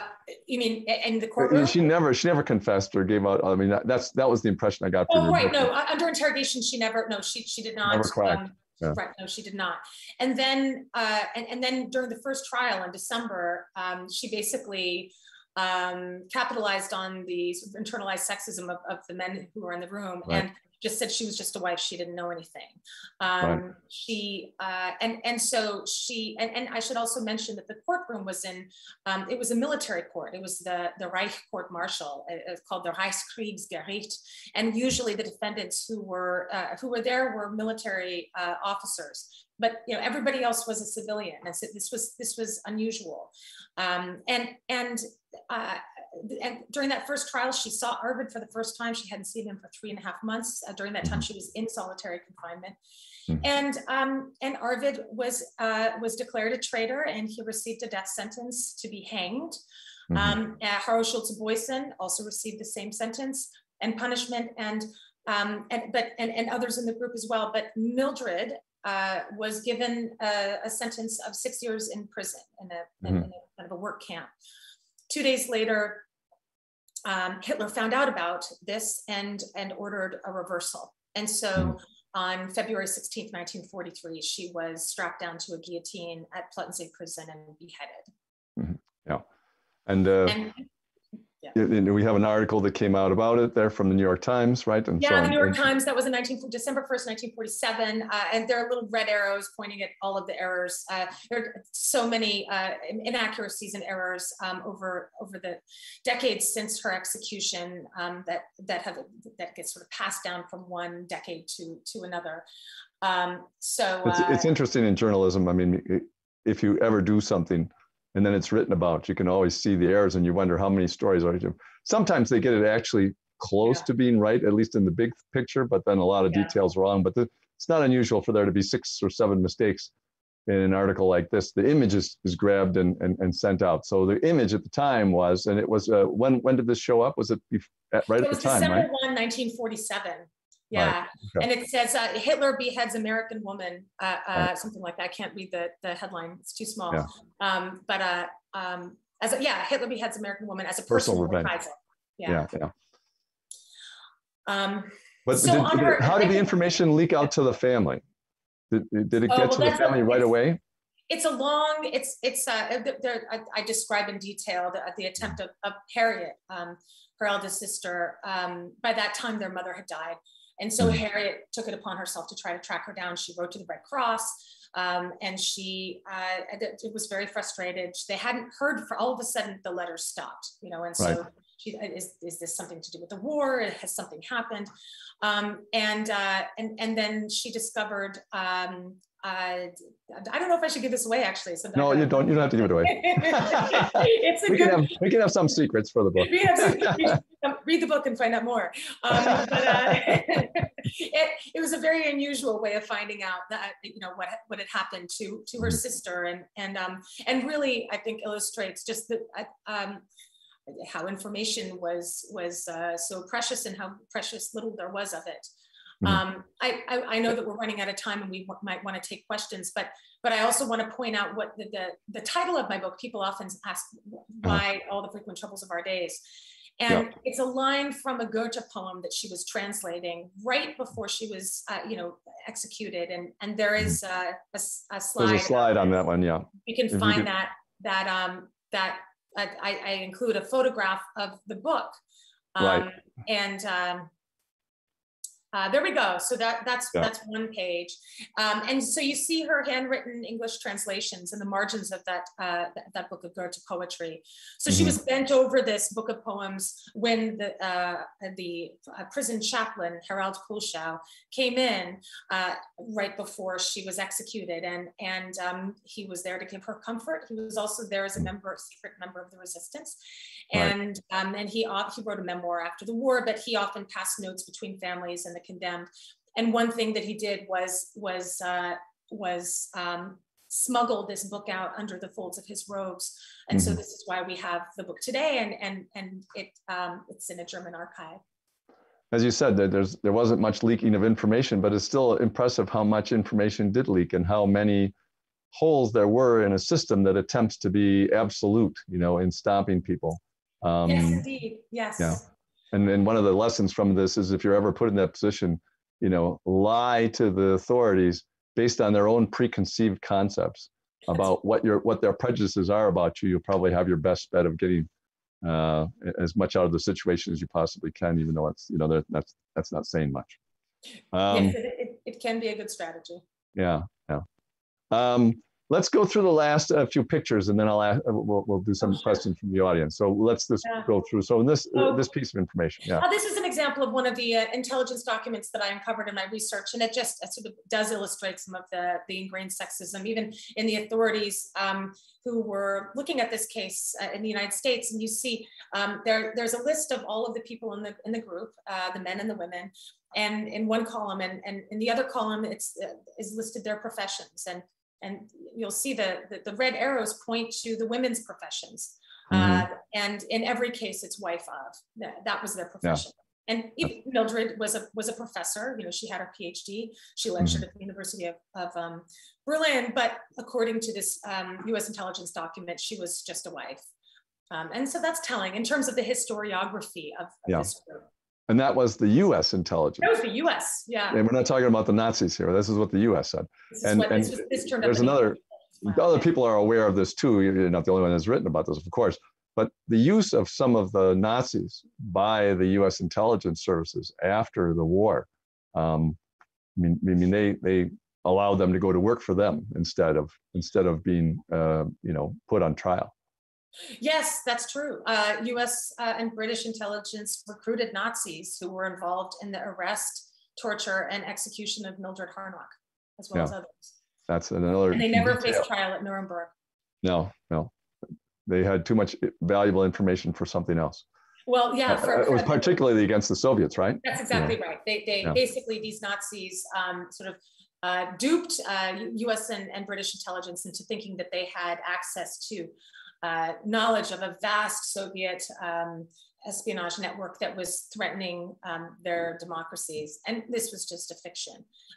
you mean in the courtroom? She never, she never confessed or gave out. I mean, that's that was the impression I got. Oh, right, no, under interrogation, she never. No, she she did not. Never cracked. Um, yeah. Right, no, she did not. And then, uh, and and then during the first trial in December, um, she basically. Um, capitalized on the sort of internalized sexism of, of the men who were in the room, right. and just said she was just a wife. She didn't know anything. Um, right. She uh, and and so she and, and I should also mention that the courtroom was in um, it was a military court. It was the the Reich court martial. It, it's called the Reichskriegsgericht, and usually the defendants who were uh, who were there were military uh, officers. But you know, everybody else was a civilian, and so this was this was unusual. Um, and and uh, and during that first trial, she saw Arvid for the first time. She hadn't seen him for three and a half months. Uh, during that time, she was in solitary confinement, mm-hmm. and um, and Arvid was uh, was declared a traitor, and he received a death sentence to be hanged. Mm-hmm. Um, uh, Harro Schulze-Boysen also received the same sentence and punishment, and um, and but and and others in the group as well. But Mildred. Uh, was given a, a sentence of six years in prison in a, mm-hmm. in a kind of a work camp. Two days later, um, Hitler found out about this and, and ordered a reversal. And so mm-hmm. on February sixteenth, nineteen forty-three, she was strapped down to a guillotine at Plötzensee prison and beheaded. Mm-hmm. Yeah. And, uh... and Yeah. we have an article that came out about it there from the New York Times, right? And yeah, so the New York Times, that was in December first, nineteen forty-seven. Uh, and there are little red arrows pointing at all of the errors. Uh, there are so many uh, inaccuracies and errors um, over over the decades since her execution um, that that have that gets sort of passed down from one decade to, to another. Um, so it's, uh, it's interesting in journalism. I mean, if you ever do something, and then it's written about. You can always see the errors, and you wonder how many stories are. Sometimes they get it actually close yeah. to being right, at least in the big picture, but then a lot of yeah. details wrong. But the, it's not unusual for there to be six or seven mistakes in an article like this. The image is, is grabbed and, and and sent out. So the image at the time was, and it was uh, when when did this show up? Was it at, right it at was the time? December first, nineteen forty-seven. Yeah, right. Okay. And it says uh, Hitler beheads American woman, uh, uh, right. something like that. I can't read the, the headline; it's too small. Yeah. Um, but uh, um, as a, yeah, Hitler beheads American woman as a personal, personal reprisal. Yeah. yeah, yeah. Um, but so did, did, her, how did the information leak out to the family? Did, did it get oh, well, to the family a, right away? It's a long. It's it's. Uh, there, I, I describe in detail the, the attempt of, of Harriet, um, her eldest sister. Um, by that time, their mother had died. And so Harriet took it upon herself to try to track her down. She wrote to the Red Cross, um, and she uh, it, it was very frustrated. They hadn't heard, for all of a sudden the letters stopped, you know, and so right. she, is, is this something to do with the war? Has something happened? Um, and, uh, and, and then she discovered, um, uh, I don't know if I should give this away, actually. Sometimes. No, you don't. You don't have to give it away. It's a we, good... can have, we can have some secrets for the book. We have some, we have, read the book and find out more. Um, but, uh, it, it was a very unusual way of finding out that you know what what had happened to to her sister, and and um and really I think illustrates just the. Um, how information was was uh, so precious and how precious little there was of it. Mm-hmm. Um, I, I, I know that we're running out of time and we w might want to take questions, but but I also want to point out what the, the, the title of my book, people often ask why all the frequent troubles of our days. And yeah. it's a line from a Goethe poem that she was translating right before she was, uh, you know, executed. And, and there is a, a, a slide. There's a slide on that one, yeah. You can if find you could... that, that, um, that I, I include a photograph of the book. Um, right. And um, uh, there we go. So that, that's, yeah. that's one page. Um, and so you see her handwritten English translations in the margins of that, uh, that, that book of Goethe poetry. So mm-hmm. she was bent over this book of poems when the, uh, the uh, prison chaplain, Harald Kohlschau, came in uh, right before she was executed. And, and um, he was there to give her comfort. He was also there as a member, a secret member of the resistance. And, right. um, and he, he wrote a memoir after the war, but he often passed notes between families and the condemned. And one thing that he did was, was, uh, was um, smuggle this book out under the folds of his robes. And mm-hmm. so this is why we have the book today, and, and, and it, um, it's in a German archive. As you said, there's, there wasn't much leaking of information, but it's still impressive how much information did leak and how many holes there were in a system that attempts to be absolute, you know, in stopping people. Um, yes, indeed. Yes. Yeah. And then one of the lessons from this is if you're ever put in that position, you know, lie to the authorities based on their own preconceived concepts about what your what their prejudices are about you. You'll probably have your best bet of getting uh, as much out of the situation as you possibly can, even though it's, you know, that's that's not saying much. Um, yes, it, it, it can be a good strategy. Yeah. Yeah. Um, Let's go through the last uh, few pictures, and then I'll ask, we'll, we'll do some questions from the audience. So let's just yeah. go through. So in this so, uh, this piece of information. Yeah. Uh, this is an example of one of the uh, intelligence documents that I uncovered in my research, and it just uh, sort of does illustrate some of the, the ingrained sexism, even in the authorities um, who were looking at this case uh, in the United States. And you see um, there there's a list of all of the people in the in the group, uh, the men and the women, and in one column, and and in the other column, it's uh, is listed their professions. and. And you'll see the, the, the red arrows point to the women's professions. Mm-hmm. uh, and in every case, it's wife of. That was their profession. Yeah. And even Mildred was a, was a professor. You know, she had her PhD. She lectured mm-hmm. at the University of, of um, Berlin. But according to this um, U S intelligence document, she was just a wife. Um, and so that's telling in terms of the historiography of, of yeah. this group. And that was the U S intelligence. That was the U S, yeah. And we're not talking about the Nazis here. This is what the U S said. This and what, and this was, this turned there's another, the other people are aware of this too. You're not the only one that's written about this, of course. But the use of some of the Nazis by the U S intelligence services after the war, um, I mean, I mean, they they allowed them to go to work for them instead of instead of being uh, you know, put on trial. Yes, that's true. Uh, U S uh, and British intelligence recruited Nazis who were involved in the arrest, torture, and execution of Mildred Harnack, as well yeah. as others. That's another. And they never detail. faced trial at Nuremberg. No, no, they had too much valuable information for something else. Well, yeah, for, uh, it was particularly against the Soviets, right? That's exactly yeah. right. They, they yeah. basically these Nazis um, sort of. Uh, duped uh, U S and, and British intelligence into thinking that they had access to uh, knowledge of a vast Soviet um, espionage network that was threatening um, their democracies, and this was just a fiction.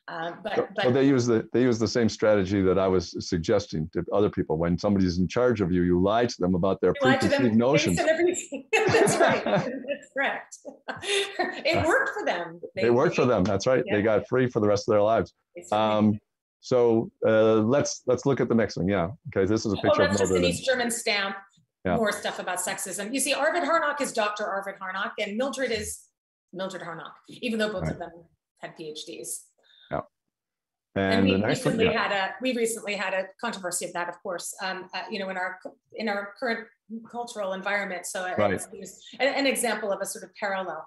Uh, but so, but so they use the they use the same strategy that I was suggesting to other people. When somebody's in charge of you, you lie to them about their preconceived notions. That's right. That's correct. It worked for them. They it worked for them. That's right. Yeah. They got free for the rest of their lives. Um, so uh, let's let's look at the next one. Yeah. Okay. This is a picture oh, that's of just an East German stamp. Yeah. More stuff about sexism. You see, Arvid Harnack is Doctor Arvid Harnack, and Mildred is Mildred Harnack, even though both right. of them had PhDs. Yeah. And, and we, recently one, yeah. had a, we recently had a controversy of that, of course, um, uh, you know, in our in our current cultural environment. So uh, right. it's an, an example of a sort of parallel.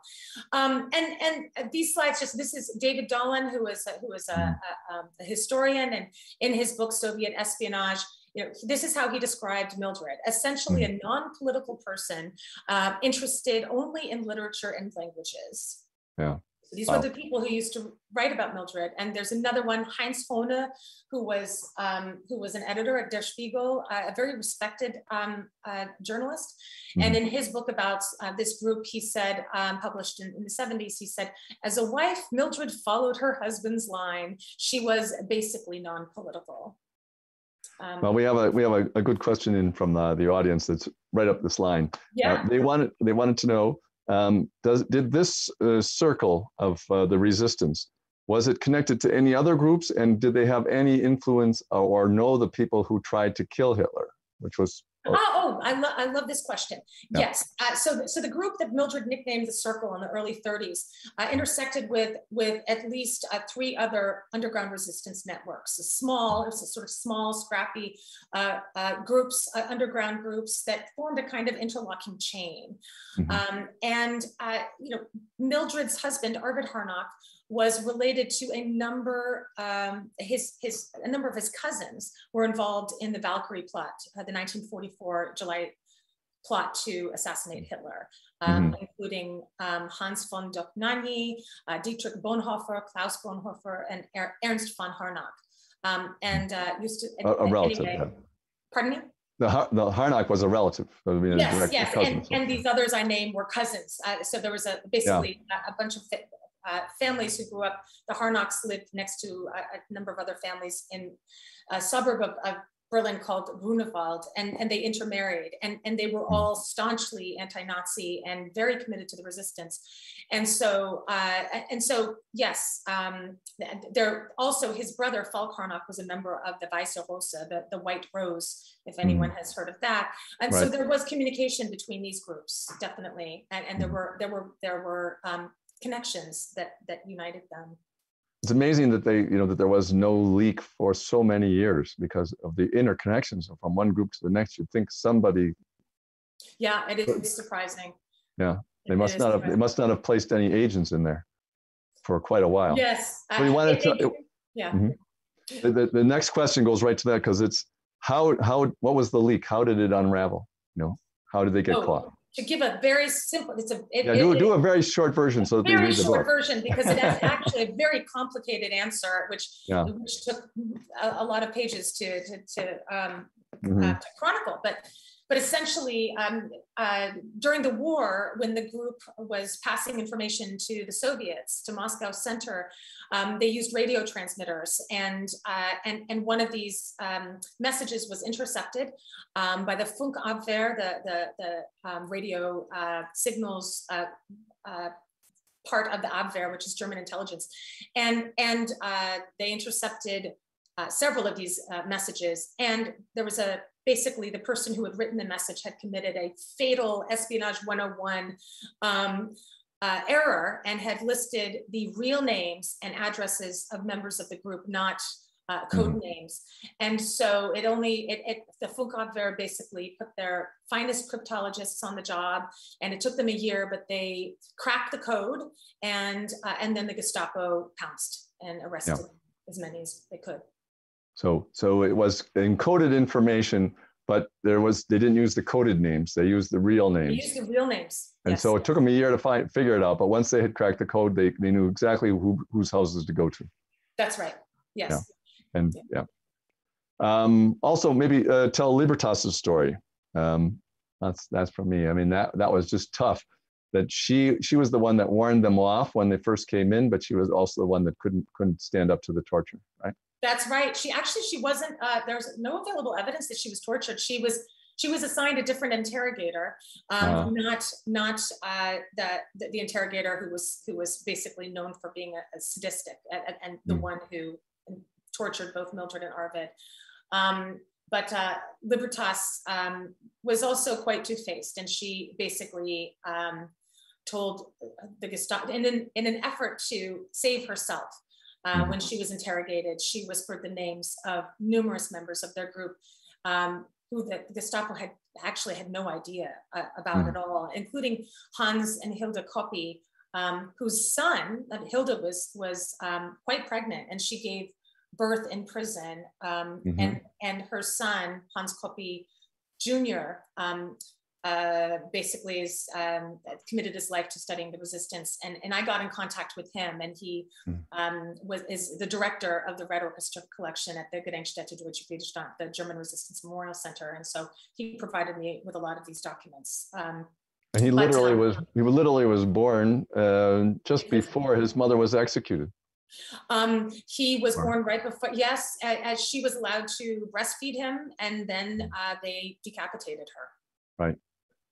Um, and and these slides, just this is David Dolan, who is a, who is a, mm. a, a historian, and in his book Soviet Espionage. You know, this is how he described Mildred, essentially a non-political person uh, interested only in literature and languages. Yeah. So these wow. were the people who used to write about Mildred. And there's another one, Heinz Hohne, who was um, who was an editor at Der Spiegel, uh, a very respected um, uh, journalist. Mm-hmm. And in his book about uh, this group, he said, um, published in, in the seventies, he said, as a wife, Mildred followed her husband's line. She was basically non-political. Um, well, we have a we have a, a good question in from the, the audience that's right up this line. Yeah, uh, they wanted they wanted to know um, does did this uh, circle of uh, the resistance, was it connected to any other groups, and did they have any influence or, or know the people who tried to kill Hitler, which was Oh, oh I, lo I love this question. Yeah. Yes. Uh, so, th so the group that Mildred nicknamed the Circle in the early thirties uh, intersected with, with at least uh, three other underground resistance networks. A small, it was a sort of small, scrappy uh, uh, groups, uh, underground groups that formed a kind of interlocking chain. Mm-hmm. um, and, uh, you know, Mildred's husband, Arvid Harnack, was related to a number, um, his, his, a number of his cousins were involved in the Valkyrie plot, uh, the nineteen forty-four July plot to assassinate Hitler, um, mm-hmm. including um, Hans von Dohnanyi, uh, Dietrich Bonhoeffer, Klaus Bonhoeffer, and er Ernst von Harnack. Um, and uh, used to- A, a relative. Anyway, yeah. Pardon me? The, the Harnack was a relative. I mean, yes, a yes, cousin, and, so. and these others I named were cousins. Uh, so there was a, basically yeah. a, a bunch of, Uh, families who grew up. The Harnacks lived next to uh, a number of other families in a suburb of, of Berlin called Grunewald, and, and they intermarried, and, and they were all staunchly anti-Nazi and very committed to the resistance. And so, uh, and so yes, um, there also his brother, Falk Harnack, was a member of the Weiße Rose, the, the White Rose, if anyone has heard of that. And right. so there was communication between these groups, definitely. And, and there were, there were, there were, um, connections that that united them. It's amazing that they, you know, that there was no leak for so many years because of the interconnections from one group to the next. You'd think somebody. Yeah, it is surprising. Yeah, they it must not surprising. have. They must not have placed any agents in there for quite a while. Yes, we wanted to. It, yeah. Mm-hmm. the, the, the next question goes right to that because it's how how what was the leak? How did it unravel? You know, how did they get oh. caught? To give a very simple, it's a it, yeah, do, it, do a very short version so that they read the book. Very short version because it has actually a very complicated answer, which yeah. which took a, a lot of pages to to, to um, mm-hmm. uh, to chronicle. But but essentially, um, uh, during the war, when the group was passing information to the Soviets to Moscow Center, um, they used radio transmitters, and uh, and and one of these um, messages was intercepted um, by the Funkabwehr, the the the Um, radio uh, signals uh, uh, part of the Abwehr, which is German intelligence, and and uh, they intercepted uh, several of these uh, messages. And there was a basically the person who had written the message had committed a fatal espionage one oh one um, uh, error and had listed the real names and addresses of members of the group, not Uh, code names. And so it only, it, it, the Funkabwehr basically put their finest cryptologists on the job, and it took them a year, but they cracked the code, and, uh, and then the Gestapo pounced and arrested yeah. as many as they could. So, so it was encoded information, but there was, they didn't use the coded names. They used the real names. They used the real names. And yes. so it took them a year to find, figure it out. But once they had cracked the code, they, they knew exactly who, whose houses to go to. That's right. Yes. Yeah. And yeah, um, also maybe uh, tell Libertas' story. Um, that's that's from me. I mean that that was just tough. That she she was the one that warned them off when they first came in, but she was also the one that couldn't couldn't stand up to the torture. Right. That's right. She actually she wasn't. Uh, There's no available evidence that she was tortured. She was she was assigned a different interrogator, um, uh, not not uh, the, the the interrogator who was who was basically known for being a, a sadistic and, and the mm. one who. tortured both Mildred and Arvid. Um, but uh, Libertas um, was also quite two-faced, and she basically um, told the Gestapo, in an, in an effort to save herself, uh, when she was interrogated, she whispered the names of numerous members of their group um, who the Gestapo had actually had no idea uh, about at all, including Hans and Hilda Koppi, um, whose son, uh, Hilda was, was um, quite pregnant, and she gave birth in prison, um, mm-hmm. and and her son Hans Koppi Junior Um, uh, basically is um, committed his life to studying the resistance, and and I got in contact with him, and he mm-hmm. um, was is the director of the Red Orchestra collection at the Gedenkstätte Deutsche Widerstand, the German Resistance Memorial Center, and so he provided me with a lot of these documents. Um, and he literally was he literally was born uh, just before his mother was executed. Um, he was born right before, yes, as she was allowed to breastfeed him, and then uh, they decapitated her. Right,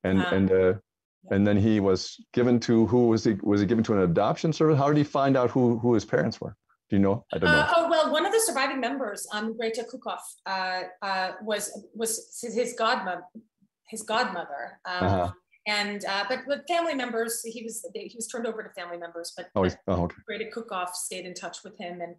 and um, and uh, yeah. and then he was given to who was he was he given to an adoption service? How did he find out who who his parents were? Do you know? I don't know. Uh, oh, well, one of the surviving members, um, Greta Kukoff, uh, uh, was was his godmother, his godmother, um, uh-huh. and uh, but with family members, he was he was turned over to family members. But oh, oh, okay. Greta Kukoff stayed in touch with him, and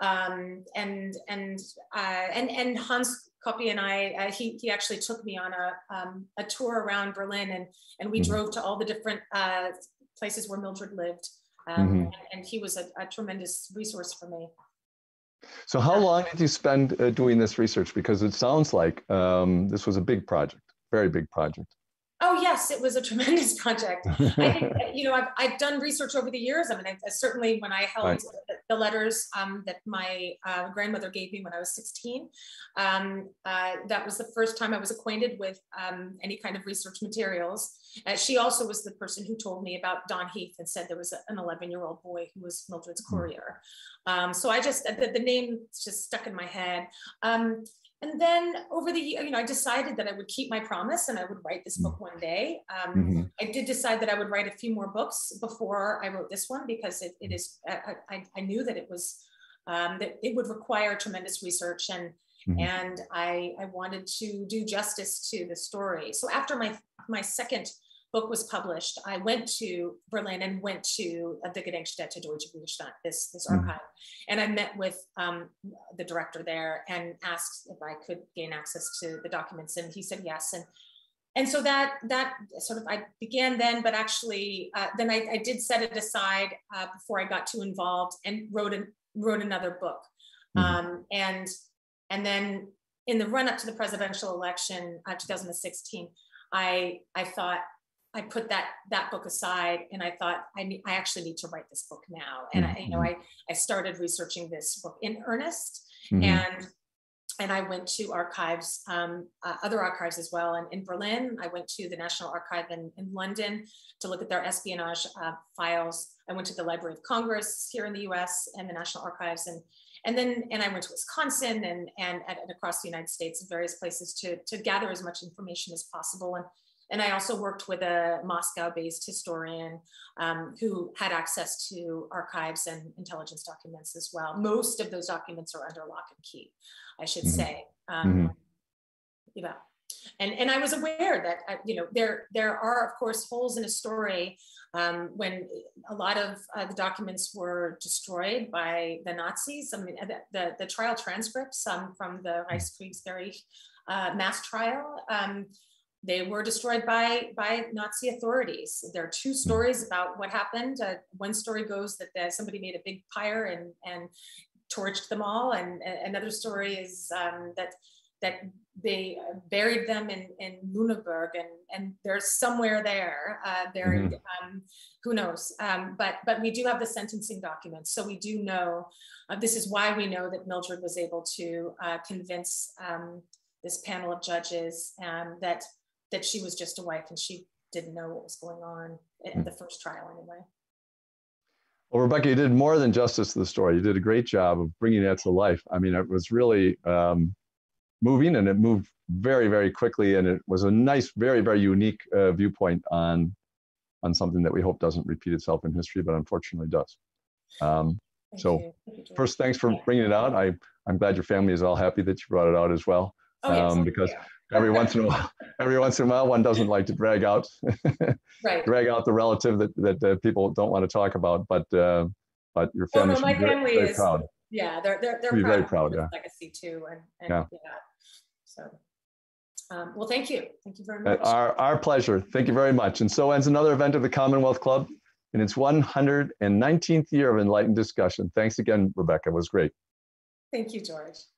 um, and and uh, and and Hans Koppe and I, uh, he he actually took me on a um, a tour around Berlin, and and we mm-hmm. drove to all the different uh, places where Mildred lived. Um, mm-hmm. and, and he was a, a tremendous resource for me. So how long did you spend uh, doing this research? Because it sounds like um, this was a big project, very big project. Oh, yes, it was a tremendous project. I think, you know, I've, I've done research over the years. I mean, I, certainly when I held right. the, the letters um, that my uh, grandmother gave me when I was sixteen, um, uh, that was the first time I was acquainted with um, any kind of research materials. Uh, she also was the person who told me about Don Heath and said there was a, an eleven-year-old boy who was Mildred's courier. Um, so I just, the, the name just stuck in my head. Um, And then over the year, you know, I decided that I would keep my promise and I would write this book one day. Um, mm-hmm. I did decide that I would write a few more books before I wrote this one, because it, it is, I, I, I knew that it was, um, that it would require tremendous research, and mm-hmm. and I, I wanted to do justice to the story. So after my, my second book was published, I went to Berlin and went to the Gedenkstätte Deutsche Widerstand, this, this archive. Mm-hmm. And I met with um, the director there and asked if I could gain access to the documents. And he said yes. And and so that that sort of, I began then, but actually uh, then I, I did set it aside uh, before I got too involved, and wrote, an, wrote another book. Mm-hmm. Um, and, and then in the run up to the presidential election, uh, two thousand sixteen, I, I thought, I put that that book aside, and I thought I need, I actually need to write this book now. And mm-hmm. I, you know, I I started researching this book in earnest, mm-hmm. and and I went to archives, um, uh, other archives as well. And in Berlin, I went to the National Archive in, in London to look at their espionage uh, files. I went to the Library of Congress here in the U S and the National Archives, and and then and I went to Wisconsin and and, and across the United States and various places to to gather as much information as possible. And And I also worked with a Moscow-based historian um, who had access to archives and intelligence documents as well. Most of those documents are under lock and key, I should say. Um, mm-hmm. you know, and and I was aware that uh, you know there there are of course holes in a story um, when a lot of uh, the documents were destroyed by the Nazis. I mean the the, the trial transcripts um, from the Reichskriegsgericht uh, mass trial. Um, They were destroyed by, by Nazi authorities. There are two stories about what happened. Uh, one story goes that uh, somebody made a big pyre and, and torched them all. And uh, another story is um, that, that they buried them in, in Lüneburg, and, and they're somewhere there, uh, buried, mm-hmm. um, who knows. Um, but, but we do have the sentencing documents. So we do know, uh, this is why we know that Mildred was able to uh, convince um, this panel of judges um, that that she was just a wife and she didn't know what was going on at the first trial anyway. Well, Rebecca, you did more than justice to the story. You did a great job of bringing that to life. I mean, it was really um, moving, and it moved very, very quickly. And it was a nice, very, very unique uh, viewpoint on, on something that we hope doesn't repeat itself in history, but unfortunately does. Um, so thank you. First, thanks for bringing it out. I, I'm glad your family is all happy that you brought it out as well. Oh, yes, um, because yeah. Every once in a while, every once in a while, one doesn't like to drag out, right. drag out the relative that that uh, people don't want to talk about. But uh, but your family, oh, no, my family very, very is proud. Yeah, they're they're they're proud, very proud. Of yeah, legacy too, and, and yeah. yeah. So, um, well, thank you, thank you very much. Uh, our our pleasure. Thank you very much. And so ends another event of the Commonwealth Club in its one hundred nineteenth year of enlightened discussion. Thanks again, Rebecca. It was great. Thank you, George.